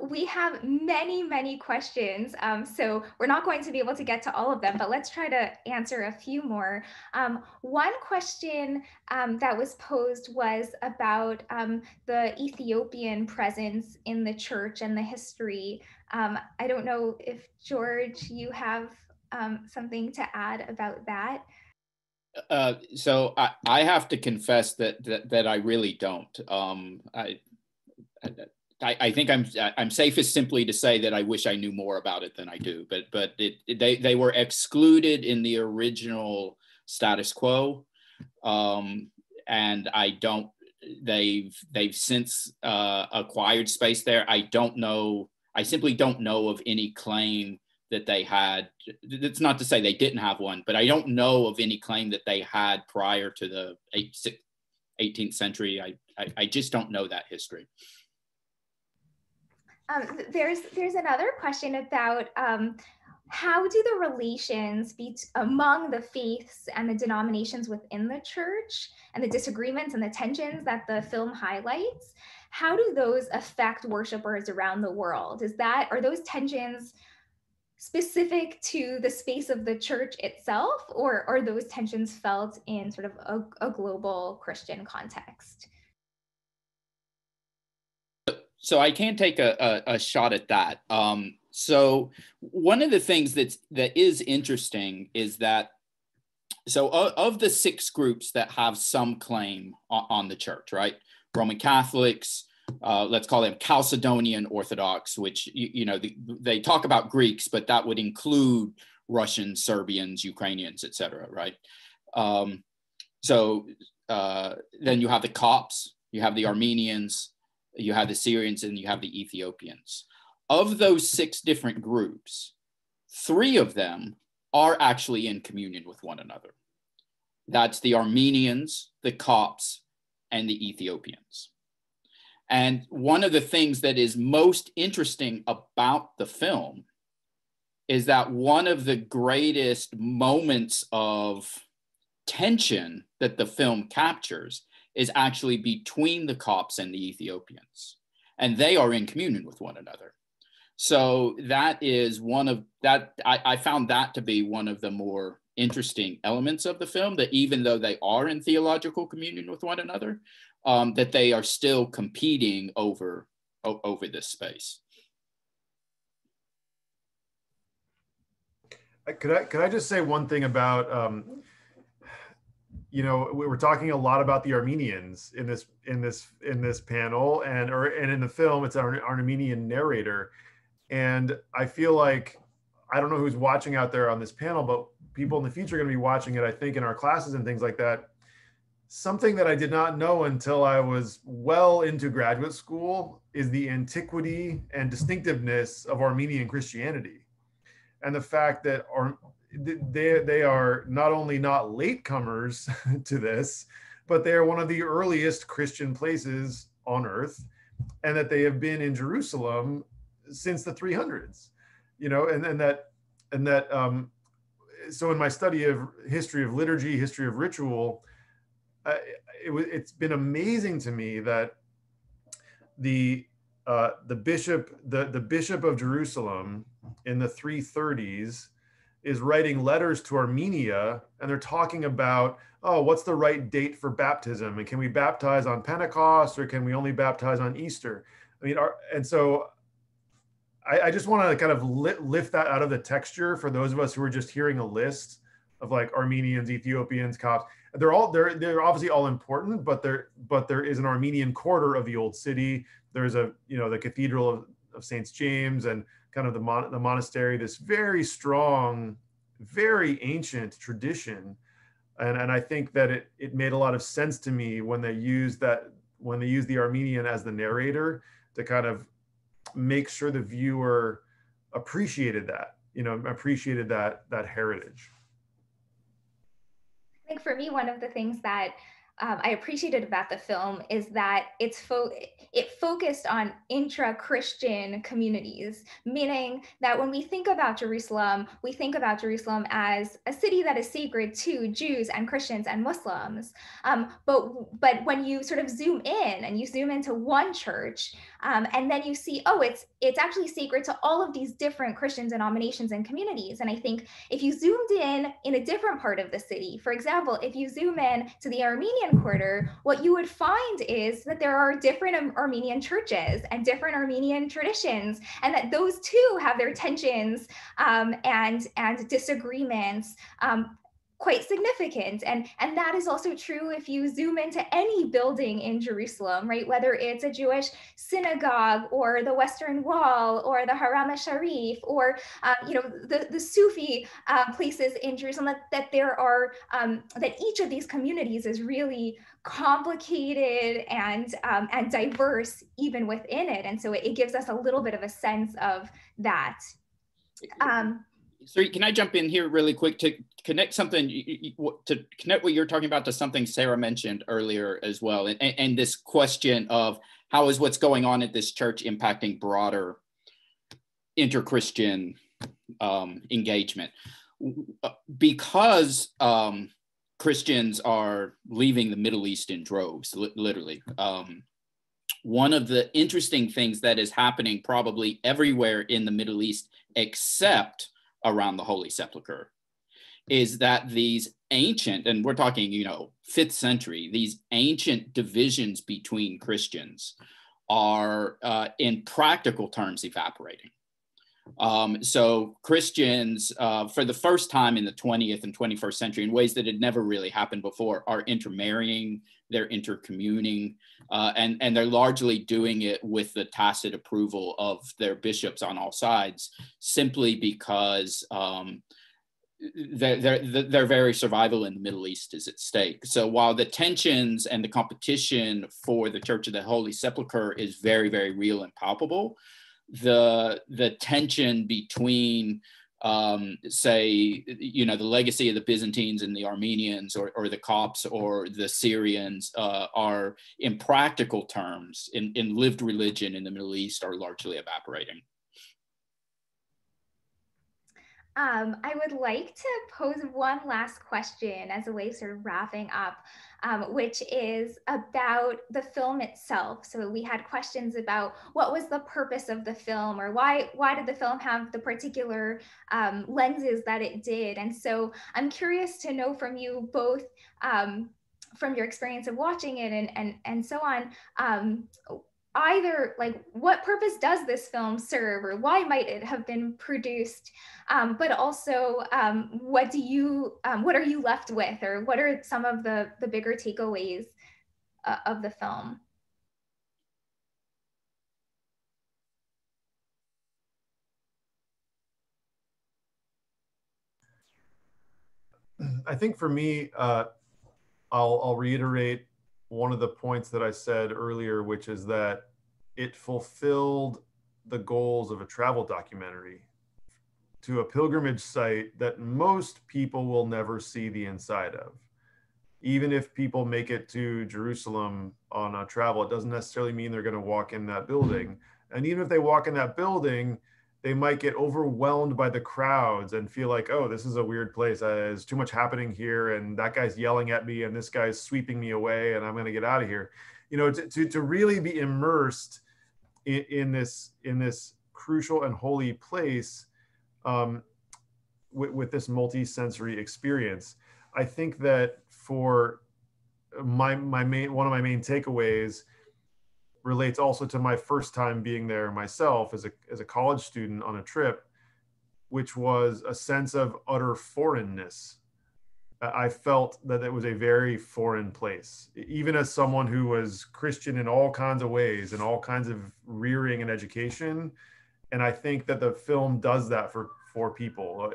We have many, many questions, so we're not going to be able to get to all of them, but let's try to answer a few more. One question that was posed was about the Ethiopian presence in the church and the history. I don't know if, George, you have something to add about that. So I have to confess that I really don't. I think I'm safest simply to say that I wish I knew more about it than I do, but they were excluded in the original status quo, and I don't. They've since acquired space there. I don't know. I simply don't know of any claim that they had. That's not to say they didn't have one, but I don't know of any claim that they had prior to the 18th century. I just don't know that history. There's another question about how do the relations among the faiths and the denominations within the church and the disagreements and the tensions that the film highlights, how do those affect worshipers around the world? Are those tensions specific to the space of the church itself, or are those tensions felt in sort of a global Christian context? So I can take a shot at that. So one of the things that is interesting is that, so of the six groups that have some claim on the church, right? Roman Catholics, let's call them Chalcedonian Orthodox, which, they talk about Greeks, but that would include Russians, Serbians, Ukrainians, et cetera, right? Then you have the Copts, you have the Armenians, you have the Syrians, and you have the Ethiopians. Of those six different groups, three of them are actually in communion with one another. That's the Armenians, the Copts, and the Ethiopians. And one of the things that is most interesting about the film is that one of the greatest moments of tension that the film captures is actually between the Copts and the Ethiopians, and they are in communion with one another. So that is one of that, I found that to be one of the more interesting elements of the film, that even though they are in theological communion with one another, that they are still competing over this space. Could I just say one thing about, we were talking a lot about the Armenians in this panel and in the film. It's an Armenian narrator, and I feel like, I don't know who's watching out there on this panel, but people in the future are going to be watching it, I think, in our classes and things like that. Something that I did not know until I was well into graduate school is the antiquity and distinctiveness of Armenian Christianity, and the fact that they are not only not latecomers to this, but they are one of the earliest Christian places on earth, and that they have been in Jerusalem since the 300s, so in my study of history of liturgy, history of ritual, it's been amazing to me that the bishop of Jerusalem in the 330s is writing letters to Armenia, and they're talking about, what's the right date for baptism? And can we baptize on Pentecost, or can we only baptize on Easter? I mean, so I just want to kind of lift that out of the texture for those of us who are just hearing a list of like Armenians, Ethiopians, Copts. They're obviously all important, but there is an Armenian quarter of the old city. There's the Cathedral of St. James, and kind of the monastery, this very strong, very ancient tradition. And I think that it made a lot of sense to me when they used the Armenian as the narrator to kind of make sure the viewer appreciated that, appreciated that heritage. I think for me, one of the things that I appreciated about the film is that it focused on intra-Christian communities, meaning that when we think about Jerusalem, we think about Jerusalem as a city that is sacred to Jews and Christians and Muslims. But when you sort of zoom in and you zoom into one church, And then you see, oh, it's actually sacred to all of these different Christian denominations and communities. And I think if you zoomed in a different part of the city, for example, if you zoom in to the Armenian quarter, what you would find is that there are different Armenian churches and different Armenian traditions, and that those too have their tensions and disagreements, quite significant. And that is also true if you zoom into any building in Jerusalem, right? Whether it's a Jewish synagogue or the Western Wall or the Haram al-Sharif or, you know, the Sufi places in Jerusalem, that there are, that each of these communities is really complicated and diverse even within it. And so it gives us a little bit of a sense of that. So can I jump in here really quick to connect something, to connect what you're talking about to something Sarah mentioned earlier as well, and this question of how is what's going on at this church impacting broader inter-Christian engagement? Because Christians are leaving the Middle East in droves, literally. One of the interesting things that is happening probably everywhere in the Middle East except around the Holy Sepulchre is that these ancient, and we're talking, you know, 5th century, these ancient divisions between Christians are in practical terms evaporating. So Christians, for the first time in the 20th and 21st century, in ways that had never really happened before, are intermarrying, they're intercommuning, and they're largely doing it with the tacit approval of their bishops on all sides, simply because their very survival in the Middle East is at stake. So while the tensions and the competition for the Church of the Holy Sepulchre is very, very real and palpable, the tension between, say, you know, the legacy of the Byzantines and the Armenians or the Copts or the Syrians are, in practical terms, in lived religion in the Middle East, are largely evaporating. I would like to pose one last question as a way of sort of wrapping up, which is about the film itself. So we had questions about what was the purpose of the film, or why did the film have the particular lenses that it did? And so I'm curious to know from you both, from your experience of watching it and so on, either like what purpose does this film serve, or why might it have been produced, but also what are you left with, or what are some of the bigger takeaways of the film? I think for me, I'll reiterate one of the points that I said earlier, which is that it fulfilled the goals of a travel documentary to a pilgrimage site that most people will never see the inside of. Even if people make it to Jerusalem on a travel, it doesn't necessarily mean they're going to walk in that building. And even if they walk in that building, they might get overwhelmed by the crowds and feel like, oh, this is a weird place. There's too much happening here, and that guy's yelling at me, and this guy's sweeping me away, and I'm going to get out of here. You know, to really be immersed in this crucial and holy place with this multi-sensory experience. I think that for one of my main takeaways relates also to my first time being there myself as a college student on a trip, which was a sense of utter foreignness. I felt that it was a very foreign place, even as someone who was Christian in all kinds of ways and all kinds of rearing and education. And I think that the film does that for people,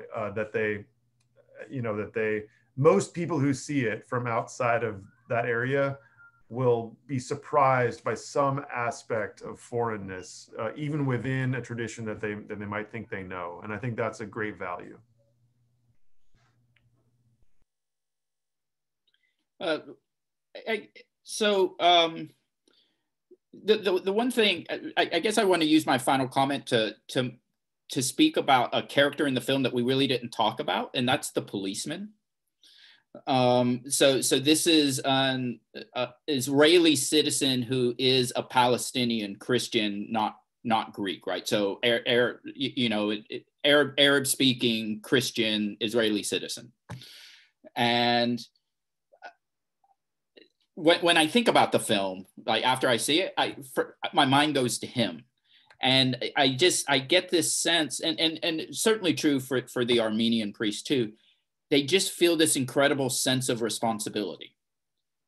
most people who see it from outside of that area will be surprised by some aspect of foreignness, even within a tradition that they might think they know. And I think that's a great value. The one thing, I guess I want to use my final comment to speak about a character in the film that we really didn't talk about, and that's the policeman. So this is an Israeli citizen who is a Palestinian Christian, not Greek, right? So Arab speaking Christian Israeli citizen. And when I think about the film, like after I see it, my mind goes to him. And I get this sense, and certainly true for the Armenian priest too, they just feel this incredible sense of responsibility,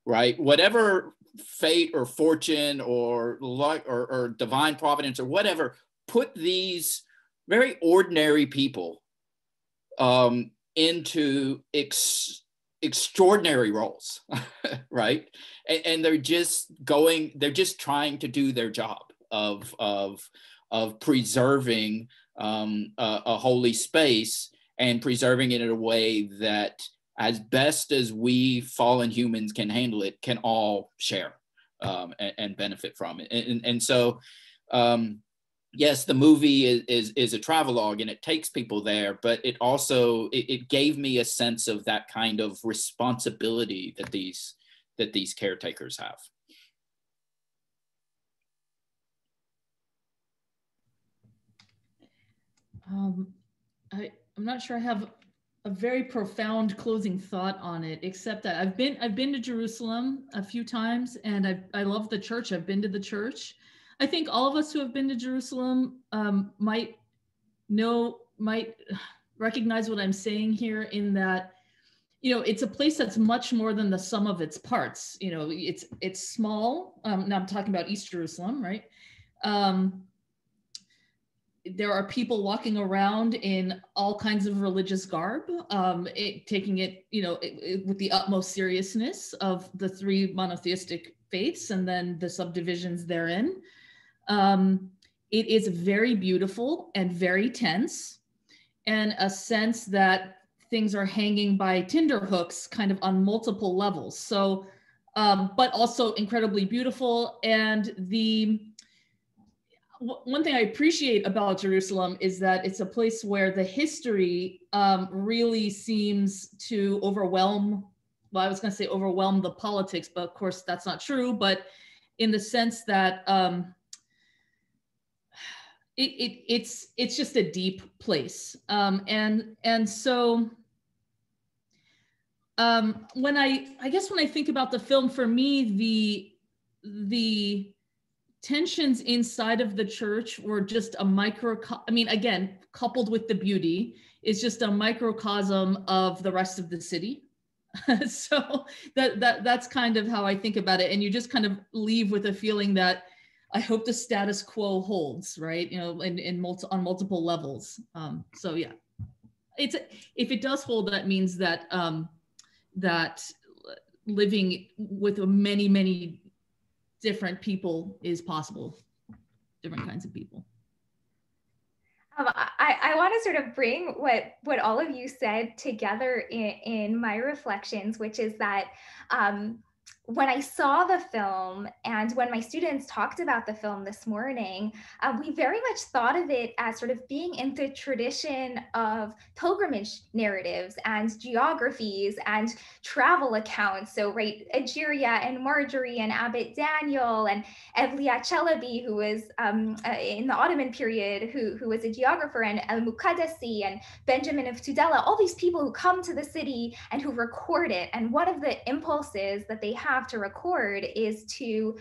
right? Whatever fate or fortune or luck or divine providence or whatever put these very ordinary people into extraordinary roles, right? And they're just trying to do their job of preserving a holy space and preserving it in a way that, as best as we fallen humans can handle it, can all share and benefit from it. And so, yes, the movie is a travelogue and it takes people there, but it also, it gave me a sense of that kind of responsibility that these caretakers have. I'm not sure I have a very profound closing thought on it, except that I've been to Jerusalem a few times, and I love the church. I've been to the church. I think all of us who have been to Jerusalem might recognize what I'm saying here, in that, you know, it's a place that's much more than the sum of its parts. You know, it's small. Now I'm talking about East Jerusalem, right? There are people walking around in all kinds of religious garb, taking it, you know, with the utmost seriousness of the three monotheistic faiths and then the subdivisions therein. It is very beautiful and very tense, and a sense that things are hanging by tinderhooks kind of on multiple levels. So, but also incredibly beautiful. And one thing I appreciate about Jerusalem is that it's a place where the history really seems to overwhelm, well, I was going to say overwhelm the politics, but of course that's not true, but in the sense that it's just a deep place. And so when I guess when I think about the film, for me, the tensions inside of the church were just a microcosm, I mean, again, coupled with the beauty, is just a microcosm of the rest of the city. So that's kind of how I think about it. And you just kind of leave with a feeling that I hope the status quo holds, right? You know, on multiple levels. So yeah, if it does hold, that means that that living with many, many different people is possible, different kinds of people. I want to sort of bring what all of you said together in my reflections, which is that when I saw the film and when my students talked about the film this morning, we very much thought of it as sort of being in the tradition of pilgrimage narratives and geographies and travel accounts. So, right, Egeria and Margery and Abbot Daniel and Evliya Çelebi, who was in the Ottoman period, who was a geographer, and El Muqaddasi and Benjamin of Tudela, all these people who come to the city and who record it. And one of the impulses that they have to record is to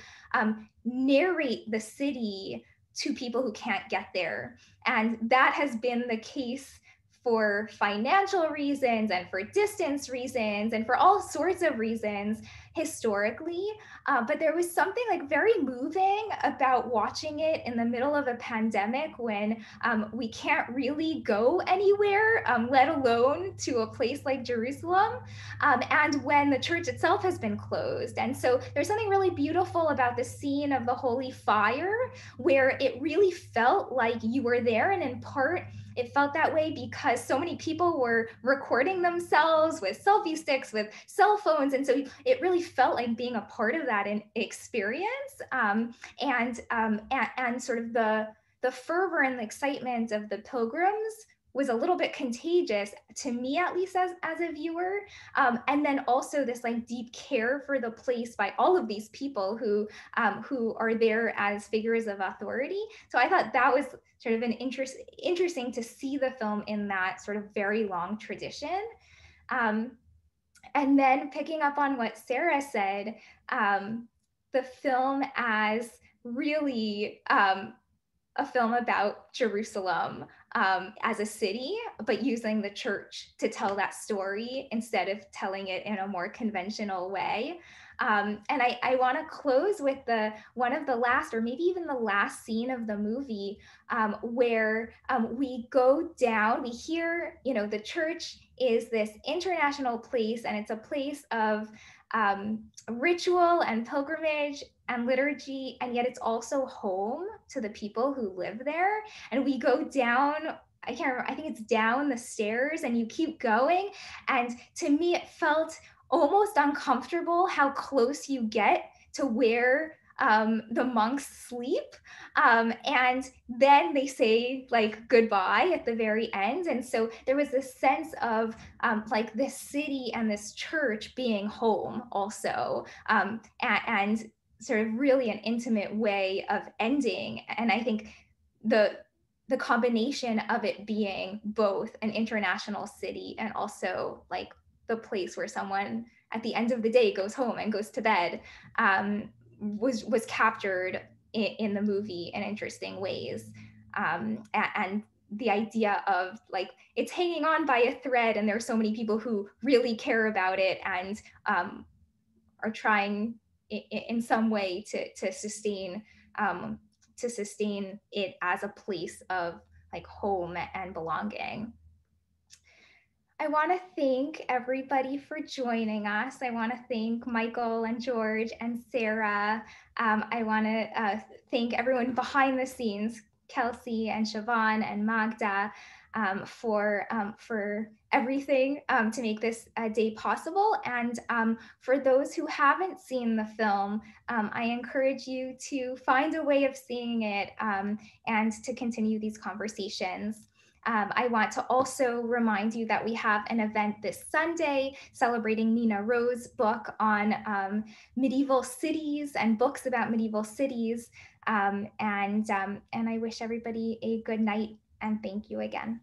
narrate the city to people who can't get there. And that has been the case for financial reasons and for distance reasons and for all sorts of reasons historically. But there was something like very moving about watching it in the middle of a pandemic, when we can't really go anywhere, let alone to a place like Jerusalem, and when the church itself has been closed. And so there's something really beautiful about the scene of the Holy Fire, where it really felt like you were there, and in part it felt that way because so many people were recording themselves with selfie sticks, with cell phones, and so it really felt like being a part of that experience, and sort of the fervor and the excitement of the pilgrims was a little bit contagious to me, at least as a viewer. And then also this like deep care for the place by all of these people who are there as figures of authority. So I thought that was sort of an interesting to see the film in that sort of very long tradition. And then picking up on what Sarah said, the film as really a film about Jerusalem as a city, but using the church to tell that story instead of telling it in a more conventional way. And I want to close with one of the last, or maybe even the last scene of the movie, where we go down, we hear, you know, the church is this international place, and it's a place of ritual and pilgrimage and liturgy, and yet it's also home to the people who live there. And we go down, I can't remember, I think it's down the stairs, and you keep going. And to me, it felt almost uncomfortable how close you get to where the monks sleep. And then they say like goodbye at the very end. And so there was this sense of like this city and this church being home also, and sort of really an intimate way of ending. And I think the combination of it being both an international city and also like the place where someone at the end of the day goes home and goes to bed was captured in the movie in interesting ways. And the idea of like, it's hanging on by a thread, and there are so many people who really care about it and are trying in some way to sustain it as a place of like home and belonging. I want to thank everybody for joining us. I want to thank Michael and George and Sarah. I want to thank everyone behind the scenes, Kelsey and Siobhan and Magda, for everything to make this day possible. And for those who haven't seen the film, I encourage you to find a way of seeing it and to continue these conversations. I want to also remind you that we have an event this Sunday celebrating Nina Rose's book on medieval cities and books about medieval cities. And I wish everybody a good night, and thank you again.